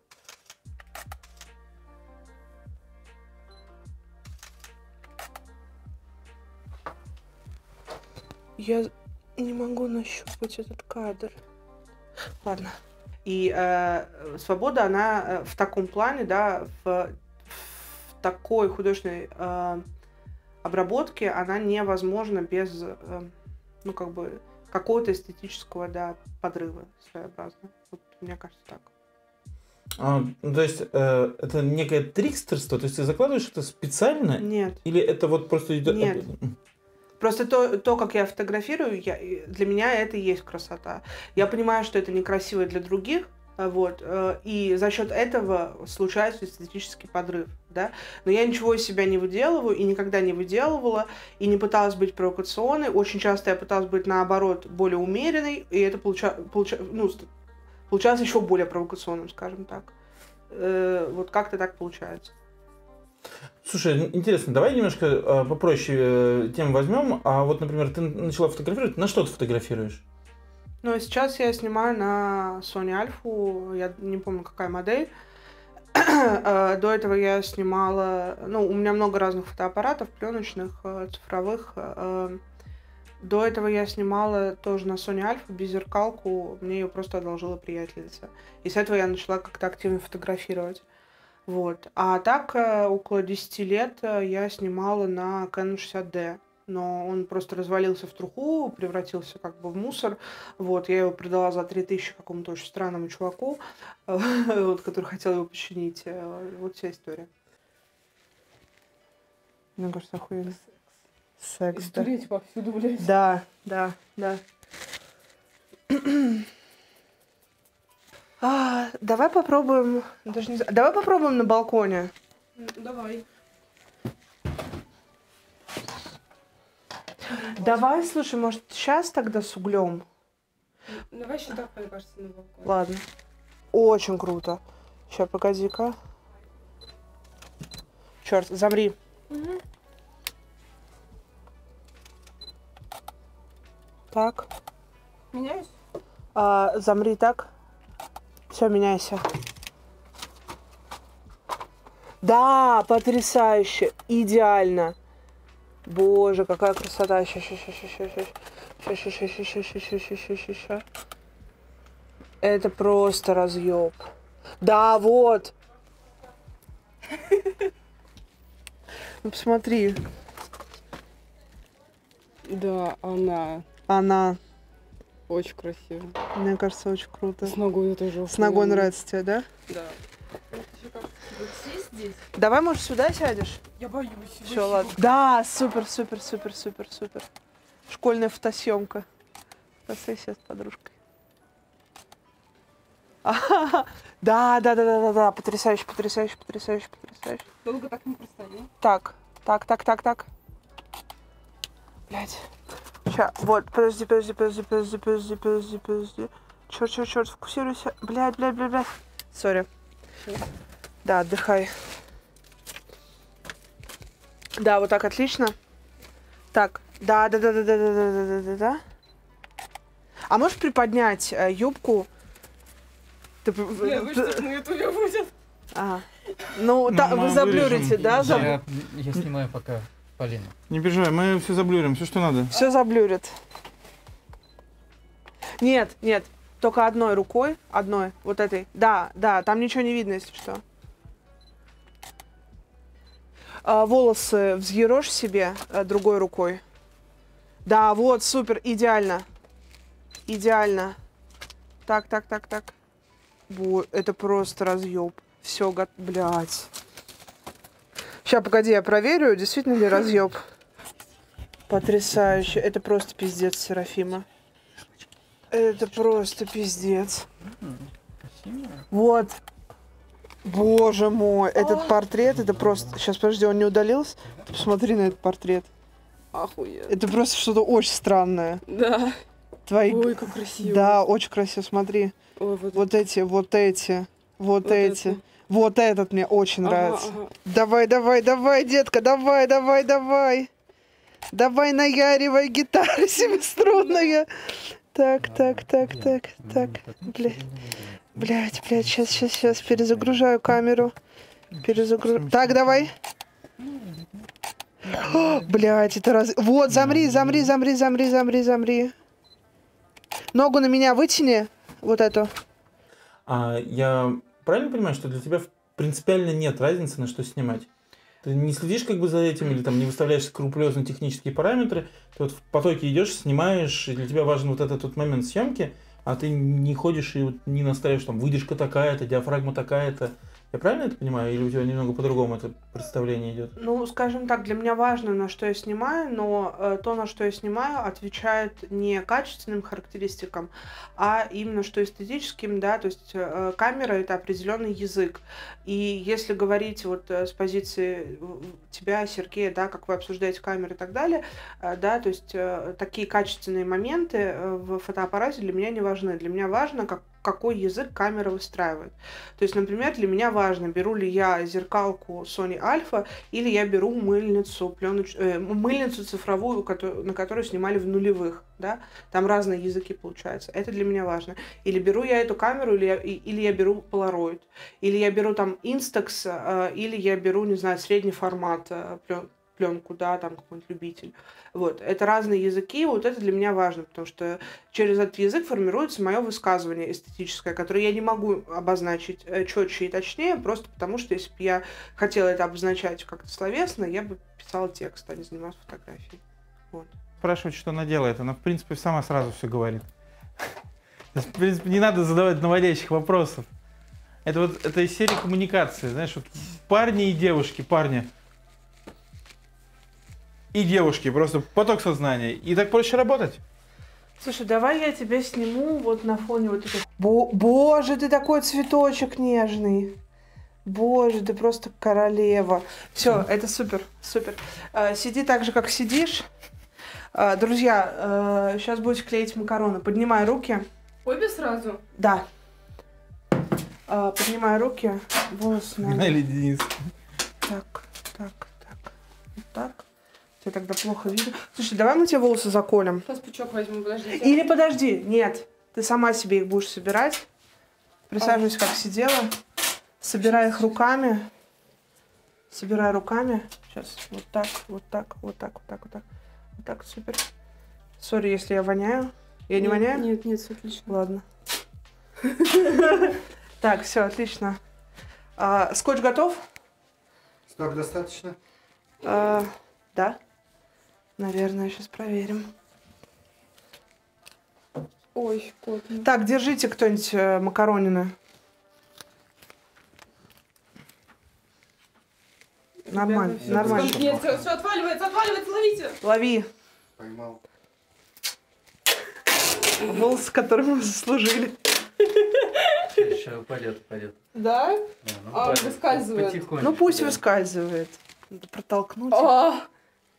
Я не могу нащупать этот кадр. Ладно. И свобода, она в таком плане, да, в такой художественной обработке, она невозможна без, ну, как бы, какого-то эстетического, да, подрыва своеобразного. Вот, мне кажется, так. То есть это некое трикстерство? То есть ты закладываешь это специально? Нет. Или это вот просто... Нет. Просто то, как я фотографирую, для меня это и есть красота. Я понимаю, что это некрасиво для других, вот, и за счет этого случается эстетический подрыв, да. Но я ничего из себя не выделываю и никогда не выделывала, и не пыталась быть провокационной. Очень часто я пыталась быть, наоборот, более умеренной, и это получалось еще более провокационным, скажем так. Вот как-то так получается. Слушай, интересно, давай немножко попроще тему возьмем. А вот, например, ты начала фотографировать. На что ты фотографируешь? Ну, сейчас я снимаю на Sony Alpha. Я не помню, какая модель. До этого я снимала... Ну, у меня много разных фотоаппаратов, пленочных, цифровых. До этого я снимала тоже на Sony Alpha беззеркалку. Мне ее просто одолжила приятельница. И с этого я начала как-то активно фотографировать. Вот. А так, около 10 лет я снимала на Canon 60D, но он просто развалился в труху, превратился как бы в мусор. Вот. Я его продала за 3000 какому-то очень странному чуваку, который хотел его починить. Вот вся история. Мне кажется, охуенно. Секс, да? История повсюду, блядь. Да. Давай попробуем... Даже не... Давай попробуем на балконе. Давай. Давай, слушай, может, сейчас тогда с углем? Давай еще так, мне кажется, на балконе. Ладно. Очень круто. Сейчас, погоди-ка. Черт, замри. Угу. Так. Меняюсь? Замри так. Все, меняйся. Да, потрясающе, идеально. Боже, какая красота. Это просто разъеб. Да, вот. Ну, посмотри. Да, она. Она. Очень красиво. Мне кажется, очень круто. С ногой это тоже. С ногой нравится тебе, да? Да. Давай, может, сюда сядешь? Я боюсь. Все, ладно. Да, супер. Школьная фотосъемка. Фотосессия с подружкой. Да. Потрясающе. Долго так не простояли. Так. Блядь. Сейчас, вот, подожди. Черт, фокусируйся. Блядь. Сори. Да, отдыхай. Да, вот так, отлично. Так, да. А можешь приподнять юбку? Ага. Ну, вы заблюрите, да? Я снимаю пока. Полина. Не бежай, мы все заблюрим, все, что надо. Все заблюрит. Нет, только одной рукой, вот этой. Да, там ничего не видно, если что. Волосы взъерошь себе другой рукой. Да, вот, супер, идеально. Так. Это просто разъеб. Все, блядь. Сейчас, погоди, я проверю, действительно ли разъеб. Потрясающе. Это просто пиздец, Серафима. Это просто пиздец. Вот. Боже мой, этот портрет, это просто... Сейчас, подожди, он не удалился? Ты посмотри на этот портрет. Охуенно. Это просто что-то очень странное. Да. Твои... Ой, как красиво. Да, очень красиво, смотри. Ой, вот эти. Это. Вот этот мне очень нравится. Ага. Давай, детка, давай. Давай наяривай гитару себе струнную. Так. Блядь, сейчас перезагружаю камеру. Так, давай. О, блядь, это раз... Вот, замри. Ногу на меня вытяни, вот эту. А я правильно понимаю, что для тебя принципиально нет разницы, на что снимать? Ты не следишь как бы за этим, или там не выставляешь скрупулезно технические параметры, ты вот в потоке идешь, снимаешь, и для тебя важен вот этот вот момент съемки, а ты не ходишь и вот не настраиваешь там выдержка такая-то, диафрагма такая-то. Я правильно это понимаю, или у тебя немного по-другому это представление идет? Ну, скажем так, для меня важно, на что я снимаю, но то, на что я снимаю, отвечает не качественным характеристикам, а именно что эстетическим, да, то есть камера — это определенный язык. И если говорить вот с позиции тебя, Сергея, да, как вы обсуждаете камеры и так далее, да, то есть такие качественные моменты в фотоаппарате для меня не важны. Для меня важно, как какой язык камера выстраивает. То есть, например, для меня важно, беру ли я зеркалку Sony Alpha или я беру мыльницу, мыльницу цифровую, на которую снимали в нулевых. Да? Там разные языки получаются. Это для меня важно. Или беру я эту камеру, или я беру Polaroid, или я беру там Instax, или я беру, не знаю, средний формат пленку, да, там какой-нибудь любитель. Вот, это разные языки, вот это для меня важно, потому что через этот язык формируется мое высказывание эстетическое, которое я не могу обозначить четче и точнее, просто потому что если бы я хотела это обозначать как-то словесно, я бы писала текст, а не занималась фотографией. Вот. Спрашивать, что она делает, она в принципе сама сразу все говорит. В принципе, не надо задавать наводящих вопросов. Это вот, это из серии коммуникации, знаешь, вот парни и девушки, просто поток сознания. И так проще работать. Слушай, давай я тебя сниму вот на фоне вот этого. Боже, ты такой цветочек нежный. Боже, ты просто королева. Все, это супер, супер. Сиди так же, как сидишь. Друзья, сейчас будешь клеить макароны. Поднимай руки. Обе сразу? Да. Поднимай руки. Волосы надо. Или Денис. Так. Вот так. Тебя тогда плохо видно. Слушай, давай мы тебе волосы заколем. Сейчас пучок возьму, подожди. Или подожди, нет. Ты сама себе их будешь собирать. Присаживайся, как сидела. Собирай их руками. Собирай руками. Сейчас вот так. Вот так, супер. Сори, если я воняю. Я не воняю? Нет, все отлично. Ладно. Так, все, отлично. Скотч готов? Столько достаточно? Да? Наверное, сейчас проверим. Ой, вкусно. Так, держите кто-нибудь макаронины. Нормально, нормально. Нет, все отваливается, ловите. Лови. Поймал. Волосы, которые мы заслужили. Еще упадет. Да? А, выскальзывает. Ну пусть выскальзывает. Надо протолкнуть.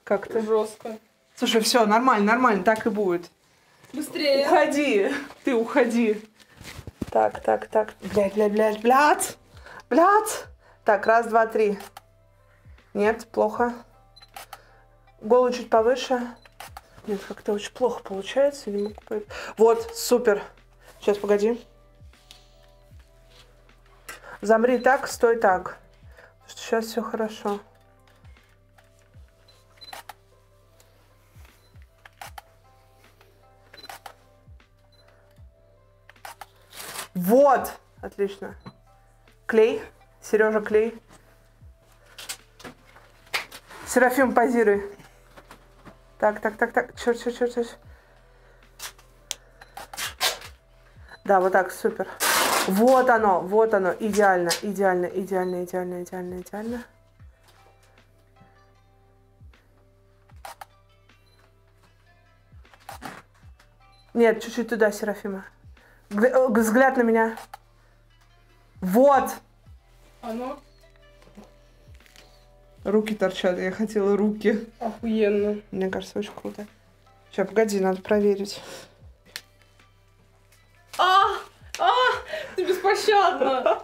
Как-то жестко. Слушай, все, нормально, так и будет. Быстрее. Уходи, ты уходи. Так. Блядь. Так, раз, два, три. Нет, плохо. Голову чуть повыше. Нет, как-то очень плохо получается. Не могу... Вот, супер. Сейчас, погоди. Замри так, стой так. Сейчас все хорошо. Вот! Отлично. Клей. Сережа, клей. Серафим, позируй. Так. Черт. Да, вот так, супер. Вот оно. Идеально. Нет, чуть-чуть туда, Серафима. Взгляд на меня. Вот! Оно? Руки торчат, я хотела руки. Охуенно. Мне кажется, очень круто. Сейчас, погоди, надо проверить. Ты беспощадно!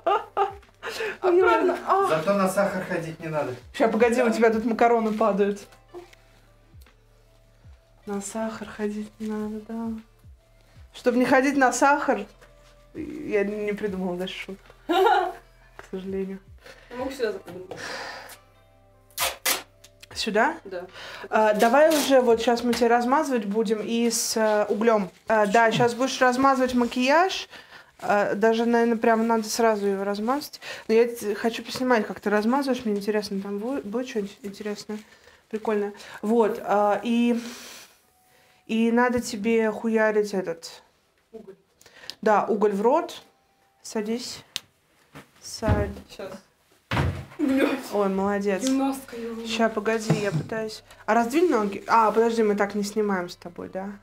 Аккуратно! Зато на сахар ходить не надо. Сейчас, погоди, у тебя тут макароны падают. На сахар ходить не надо, да. Чтобы не ходить на сахар, я не придумала даже шутку, к сожалению. Мог сюда запрыгнуть. Сюда? Да. Давай уже, вот сейчас мы тебя размазывать будем и с углем. Да, сейчас будешь размазывать макияж. Даже, наверное, прямо надо сразу его размазать. Но я хочу поснимать, как ты размазываешь. Мне интересно, там будет что-нибудь интересное, прикольное. Вот, и надо тебе хуярить этот... Уголь. Да, уголь в рот. Садись. Сейчас. Блядь. Ой, молодец. Гимнастка, сейчас, погоди, я пытаюсь... А раздвинь ноги. А, подожди, мы так не снимаем с тобой, да?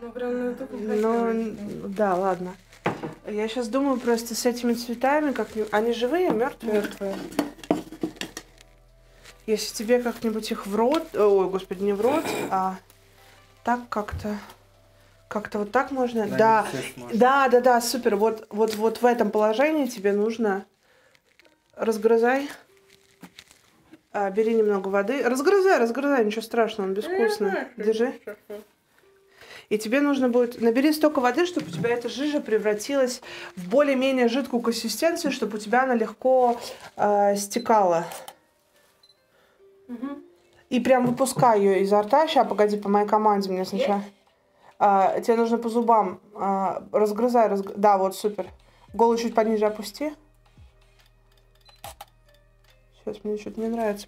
Ну, прям на YouTube не хочу. Да, ладно. Я сейчас думаю просто с этими цветами, как... Они живые, мертвые? Мертвые. Если тебе как-нибудь их в рот... Ой, господи, не в рот, а так как-то... Как-то вот так можно? Да, да, да, да, супер. Вот, вот, вот в этом положении тебе нужно... Разгрызай. Бери немного воды. Разгрызай, разгрызай, ничего страшного, он безвкусный. Держи. И тебе нужно будет... Набери столько воды, чтобы у тебя эта жижа превратилась в более-менее жидкую консистенцию, чтобы у тебя она легко стекала. Угу. И прям выпускай ее изо рта. Сейчас, погоди, по моей команде мне сначала... тебе нужно по зубам. Разгрызай, да, вот, супер. Голову чуть пониже опусти. Сейчас мне что-то не нравится.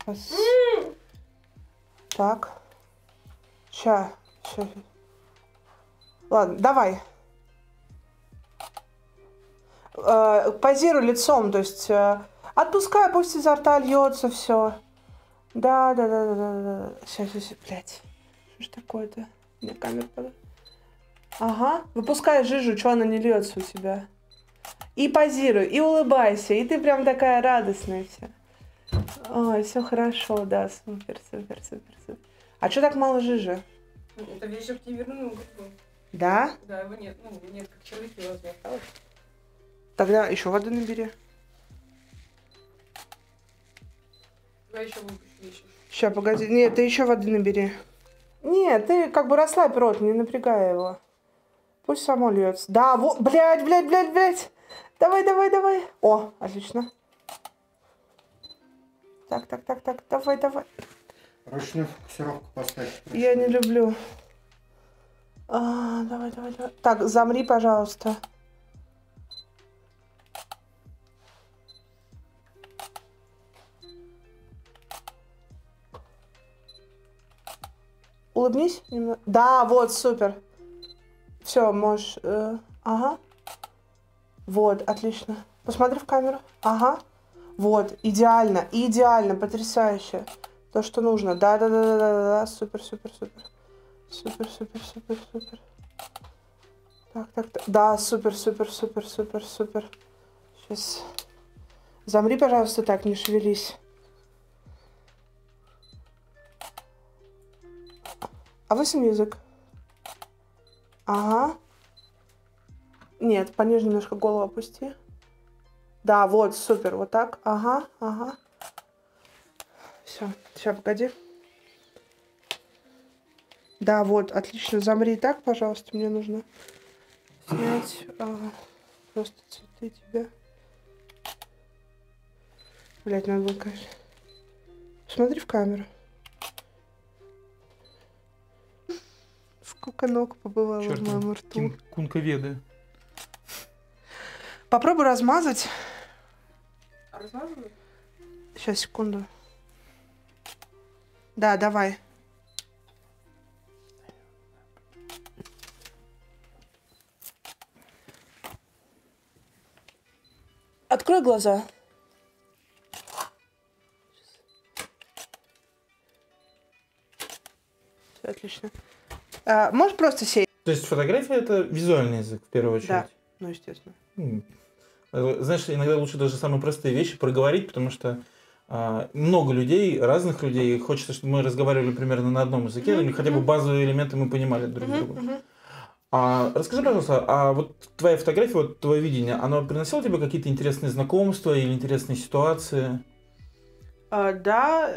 Так. Сейчас. Ладно, давай. Позируй лицом, то есть отпускай, пусть изо рта льется все. Да. Сейчас, блядь. Что ж такое-то? Мне камера падает. Ага. Выпускай жижу, что она не льется у тебя. И позируй, и улыбайся, и ты прям такая радостная вся. Ой, все хорошо, да, супер. А что так мало жижи? Это я еще к тебе верну. Да? Да, его нет, ну, нет, как червяки у вас не осталось. Тогда еще воды набери. Давай еще выпущу, еще. Сейчас, погоди, нет, ты еще воды набери. Нет, ты как бы расслабь рот, не напрягай его. Пусть само льется. Да, вот, блядь. Давай. О, отлично. Так, давай. Ручную фокусировку поставь. Я не люблю. Давай. Так, замри, пожалуйста. Улыбнись немного. Да, вот, супер. Все, можешь... ага. Вот, отлично. Посмотри в камеру. Ага. Вот, идеально, потрясающе. То, что нужно. Да, супер. Так. Да, супер. Сейчас. Замри, пожалуйста, так, не шевелись. А высунь язык. Ага. Нет, пониже немножко голову опусти. Да, вот, супер, вот так. Ага. Все, сейчас, погоди. Да, вот, отлично. Замри так, пожалуйста, мне нужно снять просто цветы тебя. Блять, надо было, конечно. Посмотри в камеру. Сколько ног побывало в моем рту. Кунковеды. Попробуй размазать. Размазываю? Сейчас, секунду. Да, давай. Открой глаза. Все отлично. Можешь просто сесть. То есть фотография — это визуальный язык в первую очередь? Да, ну естественно. Знаешь, иногда лучше даже самые простые вещи проговорить, потому что много людей, разных людей, хочется, чтобы мы разговаривали примерно на одном языке, или хотя бы базовые элементы мы понимали друг друга. Расскажи, пожалуйста, а вот твоя фотография, вот твое видение, оно приносило тебе какие-то интересные знакомства или интересные ситуации? Да,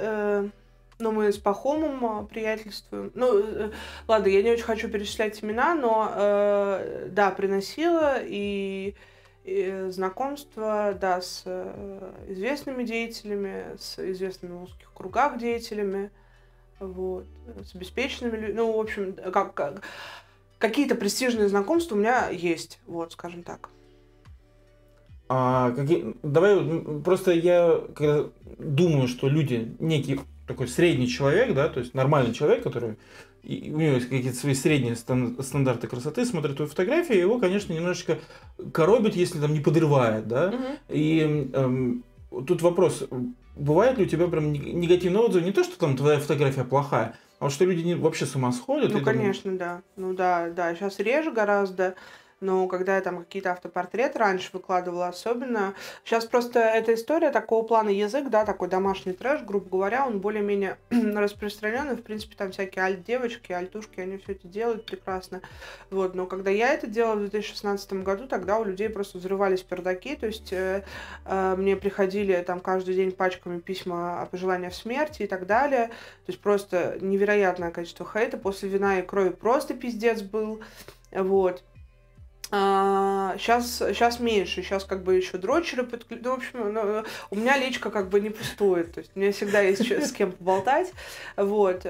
Но мы с Пахомом приятельствуем. Ну, ладно, я не очень хочу перечислять имена, но, да, приносила и знакомство, да, с известными деятелями, с известными в узких кругах деятелями, вот, с обеспеченными людьми. Ну, в общем, какие-то престижные знакомства у меня есть, вот, скажем так. Давай, просто я когда думаю, что люди некий такой средний человек, да, то есть нормальный человек, который и у него есть какие-то свои средние стандарты красоты, смотрит твою фотографию, его, конечно, немножечко коробит, если там не подрывает, да. И тут вопрос, бывает ли у тебя прям негативный отзыв? Не то, что там твоя фотография плохая, а вот что люди вообще с ума сходят. Ну, конечно, там... да. Ну да, да, сейчас реже гораздо. Но когда я там какие-то автопортреты раньше выкладывала особенно, сейчас просто эта история такого плана язык, да, такой домашний трэш, грубо говоря, он более-менее распространенный, в принципе, там всякие альт-девочки, альтушки, они все это делают прекрасно, вот, но когда я это делала в 2016 году, тогда у людей просто взрывались пердаки, то есть мне приходили там каждый день пачками письма о пожеланиях смерти и так далее, то есть просто невероятное количество хейта, после вина и крови просто пиздец был, вот. Сейчас меньше, сейчас как бы еще дрочеры подключены, в общем, ну, у меня личка как бы не пустует, то есть у меня всегда есть с кем поболтать, вот,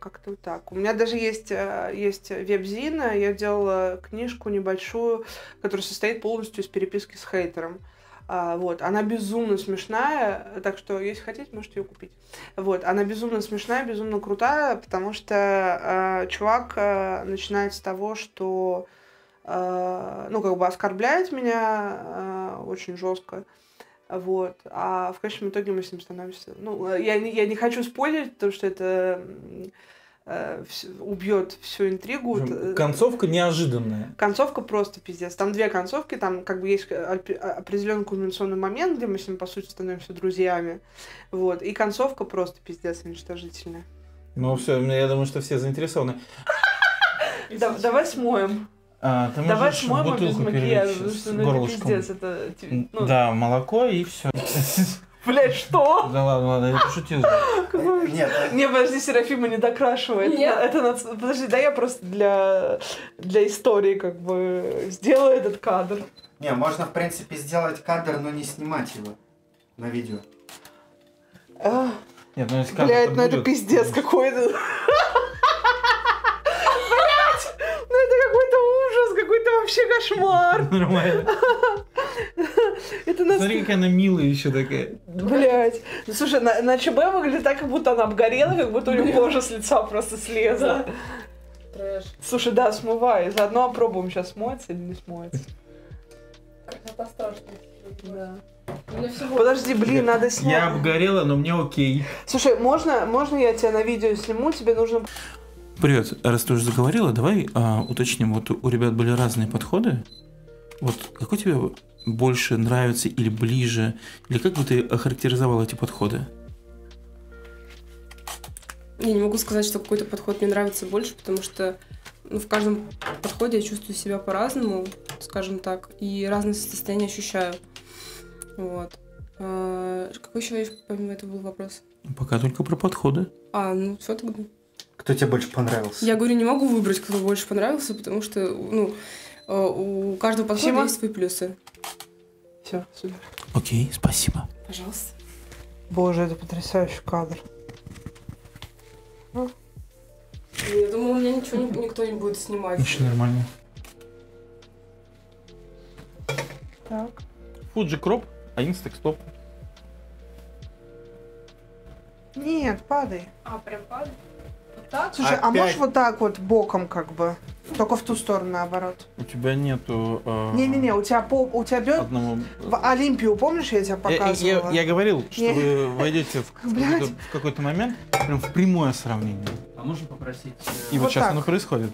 как-то так. У меня даже есть вебзина, я делала книжку небольшую, которая состоит полностью из переписки с хейтером. Вот, она безумно смешная, так что, если хотите, можете ее купить. Вот, она безумно смешная, безумно крутая, потому что чувак начинает с того, что, ну, как бы оскорбляет меня очень жестко. Вот, а в конечном итоге мы с ним становимся... Ну, я не хочу спойлерить, потому что это... убьет всю интригу. Концовка неожиданная. Концовка просто пиздец. Там две концовки, там как бы есть определенный кульминационный момент, где мы с ним, по сути, становимся друзьями. Вот. И концовка просто пиздец уничтожительная. Ну все, я думаю, что все заинтересованы. Давай смоем. Давай смоем без макияжа. Пиздец, это... Да, молоко и все. Блять, что? Да ладно, ладно, я пошутил. Не, подожди, Серафима не докрашивает. Подожди, да я просто для истории как бы сделаю этот кадр. Не, можно в принципе сделать кадр, но не снимать его на видео. Нет, ну если кадр. Блять, ну это пиздец какой-то. Блять! Ну это какой-то ужас, какой-то вообще кошмар. Нормально. Смотри, какая она милая еще такая. Блять. Ну, слушай, на ЧБ выглядит так, как будто она обгорела, как будто у нее кожа с лица просто слезла. Трэш. Слушай, да, смывай. Заодно опробуем, сейчас смоется или не смоется. Красота страшная. Подожди, блин, надо снять. Я обгорела, но мне окей. Слушай, можно я тебя на видео сниму? Тебе нужно... Привет, раз ты уже заговорила, давай уточним. Вот у ребят были разные подходы. Вот какой тебе... больше нравится или ближе? Или как бы ты охарактеризовал эти подходы? Я не могу сказать, что какой-то подход мне нравится больше, потому что ну, в каждом подходе я чувствую себя по-разному, скажем так, и разные состояния ощущаю. Вот. Какой еще помимо этого был вопрос? Пока только про подходы. Ну все тогда. Кто тебе больше понравился? Я говорю, не могу выбрать, кто больше понравился, потому что, ну, у каждого подхода есть свои плюсы. Все, супер. Окей, спасибо. Пожалуйста. Боже, это потрясающий кадр. Я думала, у меня ничего никто не будет снимать. Очень нормально. Так. Фуджи кроп, а Instax топ. Нет, падай. Прям падай? Вот так? Слушай, опять? А можешь вот так вот боком как бы? Только в ту сторону, наоборот. У тебя нету... Не-не-не, у тебя бьет одному... в Олимпию, помнишь, я тебя показывала? Я говорил, что вы войдете в какой-то момент прям в прямое сравнение. А можно попросить... И вот сейчас так. Оно происходит.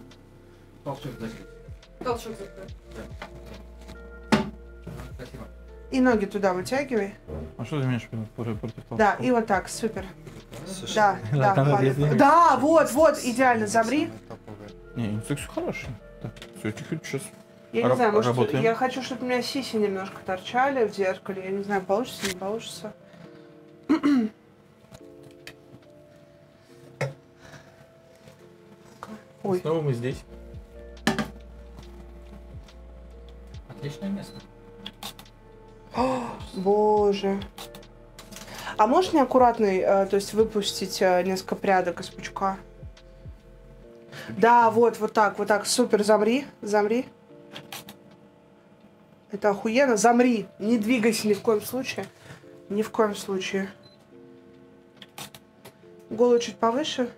Толчок закрыть. Толчок закрыть. Да. Спасибо. И ноги туда вытягивай. А что ты имеешь против толчка? Да, и вот так, супер. Слушай, да, вот, идеально, замри. Не, Instax хороший. Так, все, чуть-чуть сейчас я не знаю, может, я хочу, чтобы у меня сиси немножко торчали в зеркале. Я не знаю, получится, не получится. Ой. Снова мы здесь. Отличное место. О, боже. А можешь неаккуратный, то есть выпустить несколько прядок из пучка? Да, вот так, супер, замри, замри. Это охуенно, замри, не двигайся ни в коем случае, ни в коем случае. Голову чуть повыше.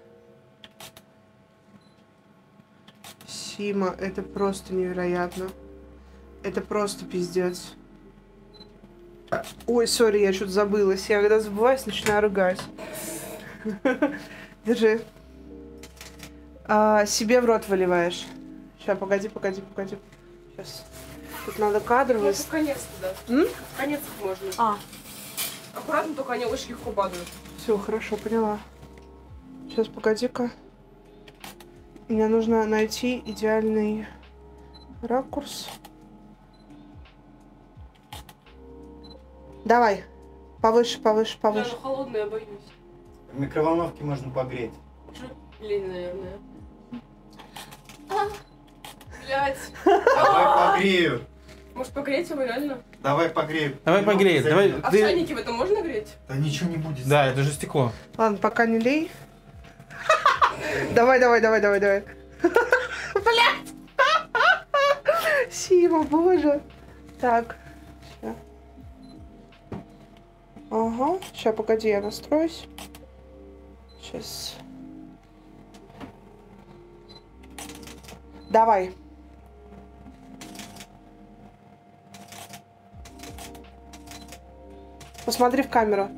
Сима, это просто невероятно. Это просто пиздец. Ой, сори, я что-то забылась. Я когда забываюсь, начинаю ругать. Держи. Себе в рот выливаешь. Сейчас, погоди, погоди, погоди. Сейчас. Тут надо кадровый. В конец туда. В конец можно. Аккуратно, только они очень легко падают. Все, хорошо, поняла. Сейчас, погоди-ка. Мне нужно найти идеальный ракурс. Давай, повыше, повыше, повыше. Я холодная, я боюсь. В микроволновке можно погреть. Лень, наверное. Блять. Давай погрею. Может, погреть его реально? Давай погреем. Давай погреем. Давай. А шарики в этом можно греть? Да ничего не будет. Да, это же стекло. Ладно, пока не лей. Давай, давай, давай, давай, давай. Блять. Сима, боже. Так. Ага, сейчас, погоди, я настроюсь. Сейчас. Давай. Посмотри в камеру.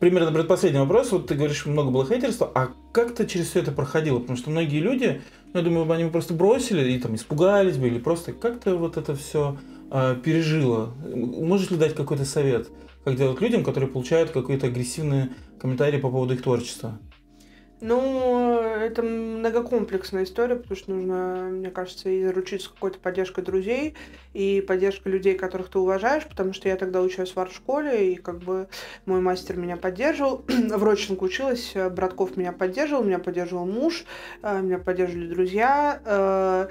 Примерно предпоследний вопрос. Вот ты говоришь, много было хейтерства. А как ты через все это проходила? Потому что многие люди, ну, я думаю, они просто бросили и там испугались бы, или просто как-то вот это все... пережила. Можешь ли дать какой-то совет, как делать людям, которые получают какие-то агрессивные комментарии по поводу их творчества? Ну, это многокомплексная история, потому что нужно, мне кажется, и заручиться какой-то поддержкой друзей и поддержкой людей, которых ты уважаешь, потому что я тогда училась в арт-школе, и как бы мой мастер меня поддерживал, в Роченко училась, Братков меня поддерживал муж, меня поддерживали друзья.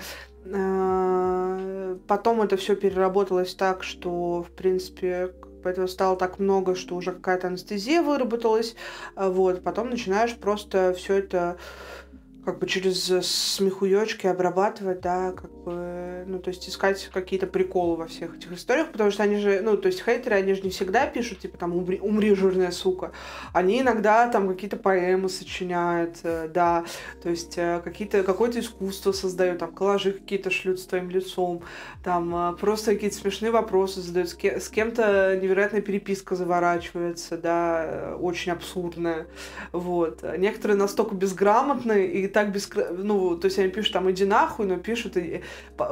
Потом это все переработалось так, что, в принципе, этого стало так много, что уже какая-то анестезия выработалась. Вот. Потом начинаешь просто все это как бы через смехуёчки обрабатывать, да, как бы, ну, то есть искать какие-то приколы во всех этих историях, потому что они же, ну, то есть хейтеры, они же не всегда пишут, типа, там, умри, жирная сука. Они иногда там какие-то поэмы сочиняют, да, то есть какое-то искусство создают, там, коллажи какие-то шлют с твоим лицом, там, просто какие-то смешные вопросы задают, с кем-то невероятная переписка заворачивается, да, очень абсурдная, вот. Некоторые настолько безграмотные и так ну, то есть они пишут там «иди нахуй», но пишут и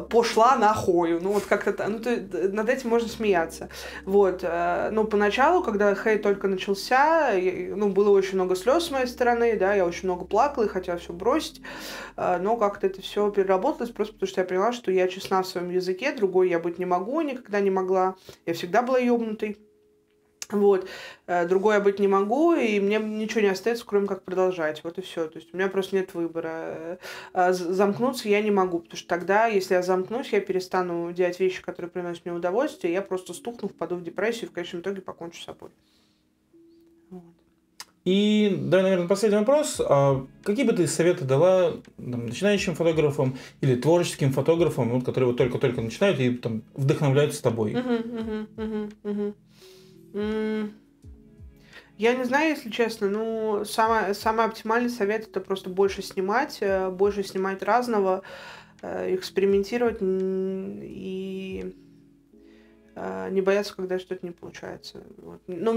«пошла нахую». Ну, вот как-то так. Ну, над этим можно смеяться. Вот. Ну, поначалу, когда хейт только начался, ну, было очень много слез с моей стороны, да, я очень много плакала и хотела все бросить, но как-то это все переработалось, просто потому что я поняла, что я честна в своем языке, другой я быть не могу, никогда не могла. Я всегда была ёбнутой. Вот. Другой я быть не могу, и мне ничего не остается, кроме как продолжать. Вот и все. То есть у меня просто нет выбора. Замкнуться я не могу, потому что тогда, если я замкнусь, я перестану делать вещи, которые приносят мне удовольствие, я просто стухну, впаду в депрессию и в конечном итоге покончу с собой. Вот. И, да, наверное, последний вопрос. А какие бы ты советы дала там, начинающим фотографам или творческим фотографам, вот, которые вот только-только начинают и там, вдохновляются тобой? Я не знаю, если честно, но самый оптимальный совет — это просто больше снимать разного, экспериментировать и не бояться, когда что-то не получается. Вот. Но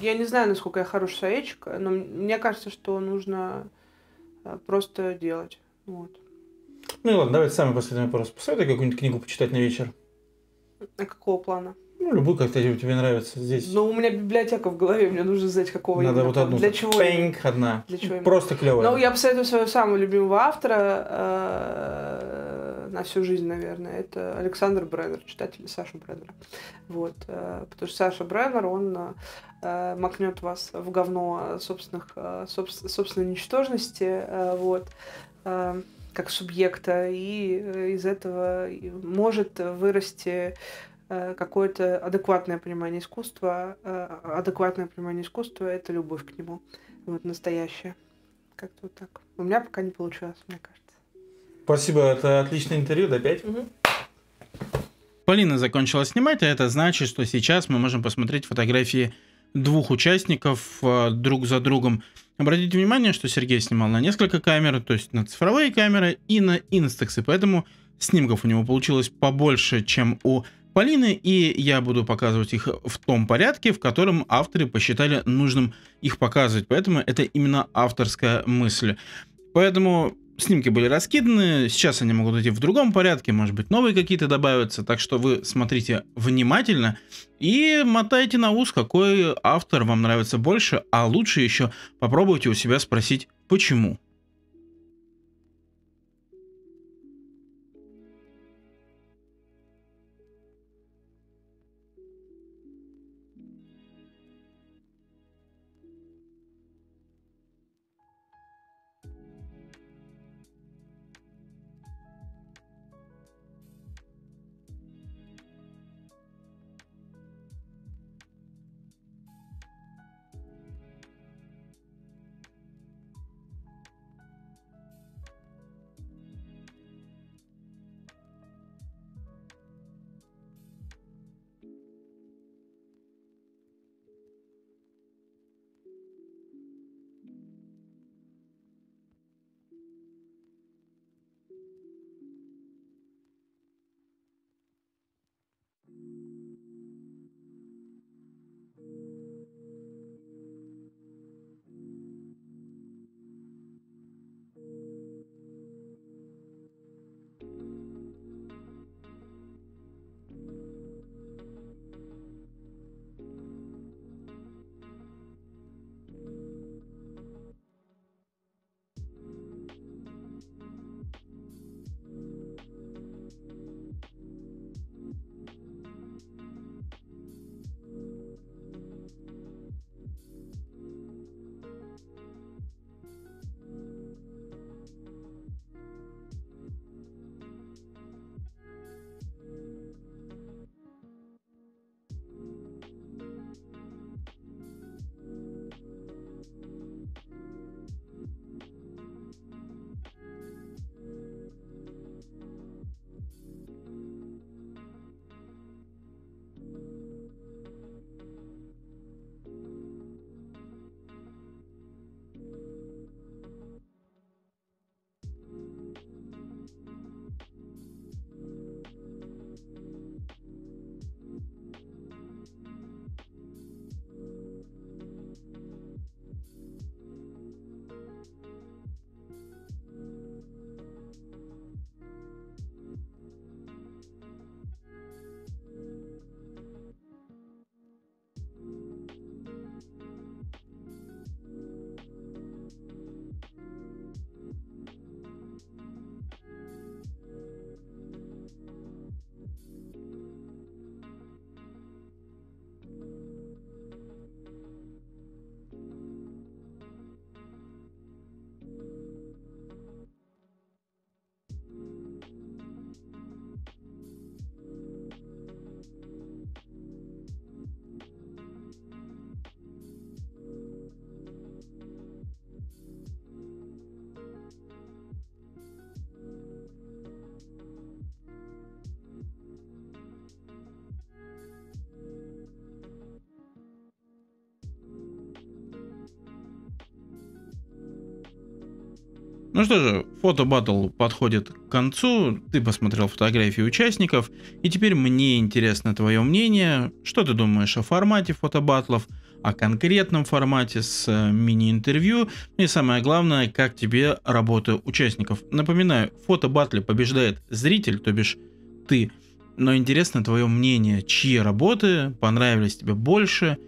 я не знаю, насколько я хороший советчик, но мне кажется, что нужно просто делать. Вот. Ну и ладно, давайте самый последний вопрос. Посоветуй какую-нибудь книгу почитать на вечер. А какого плана? Ну, любую, какая тебе нравится здесь. Ну, у меня библиотека в голове, мне нужно знать, какого именно. Надо вот одну. Для чего? Пэнк, одна. Для чего? Просто клевая. Ну, я посоветую своего самого любимого автора на всю жизнь, наверное. Это Александр Бредер, читатель Саши Бредера. Вот. Потому что Саша Бредер, он макнет вас в говно собственной ничтожности. Вот. как субъекта, и из этого может вырасти какое-то адекватное понимание искусства. Адекватное понимание искусства — это любовь к нему, вот, настоящая. Как-то вот так. У меня пока не получилось, мне кажется. Спасибо, это отличное интервью, до 5. Угу. Полина закончила снимать, а это значит, что сейчас мы можем посмотреть фотографии двух участников друг за другом. Обратите внимание, что Сергей снимал на несколько камер, то есть на цифровые камеры и на Instax, и поэтому снимков у него получилось побольше, чем у Полины, и я буду показывать их в том порядке, в котором авторы посчитали нужным их показывать, поэтому это именно авторская мысль. Поэтому снимки были раскиданы, сейчас они могут идти в другом порядке, может быть, новые какие-то добавятся, так что вы смотрите внимательно и мотайте на ус, какой автор вам нравится больше, а лучше еще попробуйте у себя спросить, почему. Ну что же, фотобаттл подходит к концу, ты посмотрел фотографии участников, и теперь мне интересно твое мнение, что ты думаешь о формате фотобаттлов, о конкретном формате с мини-интервью, и самое главное, как тебе работа участников. Напоминаю, в фотобаттле побеждает зритель, то бишь ты, но интересно твое мнение, чьи работы понравились тебе больше,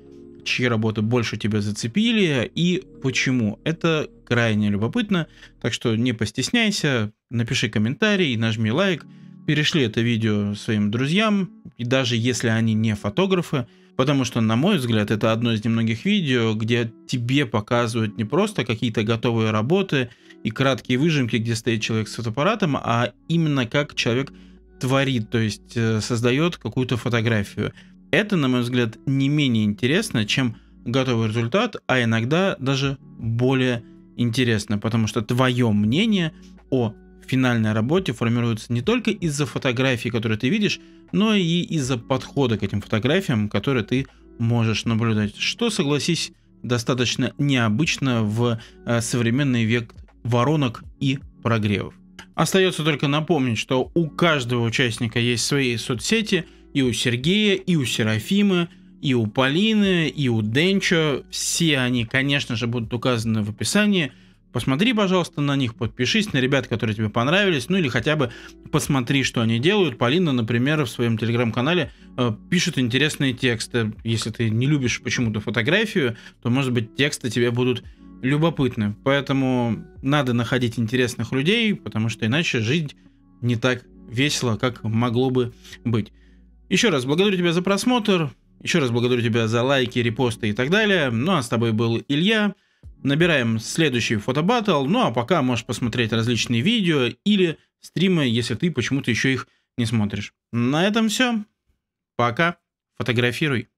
чьи работы больше тебя зацепили и почему. Это крайне любопытно, так что не постесняйся, напиши комментарий, нажми лайк, перешли это видео своим друзьям, и даже если они не фотографы, потому что, на мой взгляд, это одно из немногих видео, где тебе показывают не просто какие-то готовые работы и краткие выжимки, где стоит человек с фотоаппаратом, а именно как человек творит, то есть создает какую-то фотографию. Это, на мой взгляд, не менее интересно, чем готовый результат, а иногда даже более интересно, потому что твое мнение о финальной работе формируется не только из-за фотографий, которые ты видишь, но и из-за подхода к этим фотографиям, которые ты можешь наблюдать. Что, согласись, достаточно необычно в современный век воронок и прогревов. Остается только напомнить, что у каждого участника есть свои соцсети, и у Сергея, и у Серафимы, и у Полины, и у Денчо. Все они, конечно же, будут указаны в описании. Посмотри, пожалуйста, на них, подпишись на ребят, которые тебе понравились, ну или хотя бы посмотри, что они делают. Полина, например, в своем телеграм-канале пишет интересные тексты. Если ты не любишь почему-то фотографию, то, может быть, тексты тебе будут любопытны. Поэтому надо находить интересных людей, потому что иначе жизнь не так весела, как могло бы быть. Еще раз благодарю тебя за просмотр, еще раз благодарю тебя за лайки, репосты и так далее. Ну а с тобой был Илья. Набираем следующий фотобаттл, ну а пока можешь посмотреть различные видео или стримы, если ты почему-то еще их не смотришь. На этом все. Пока. Фотографируй.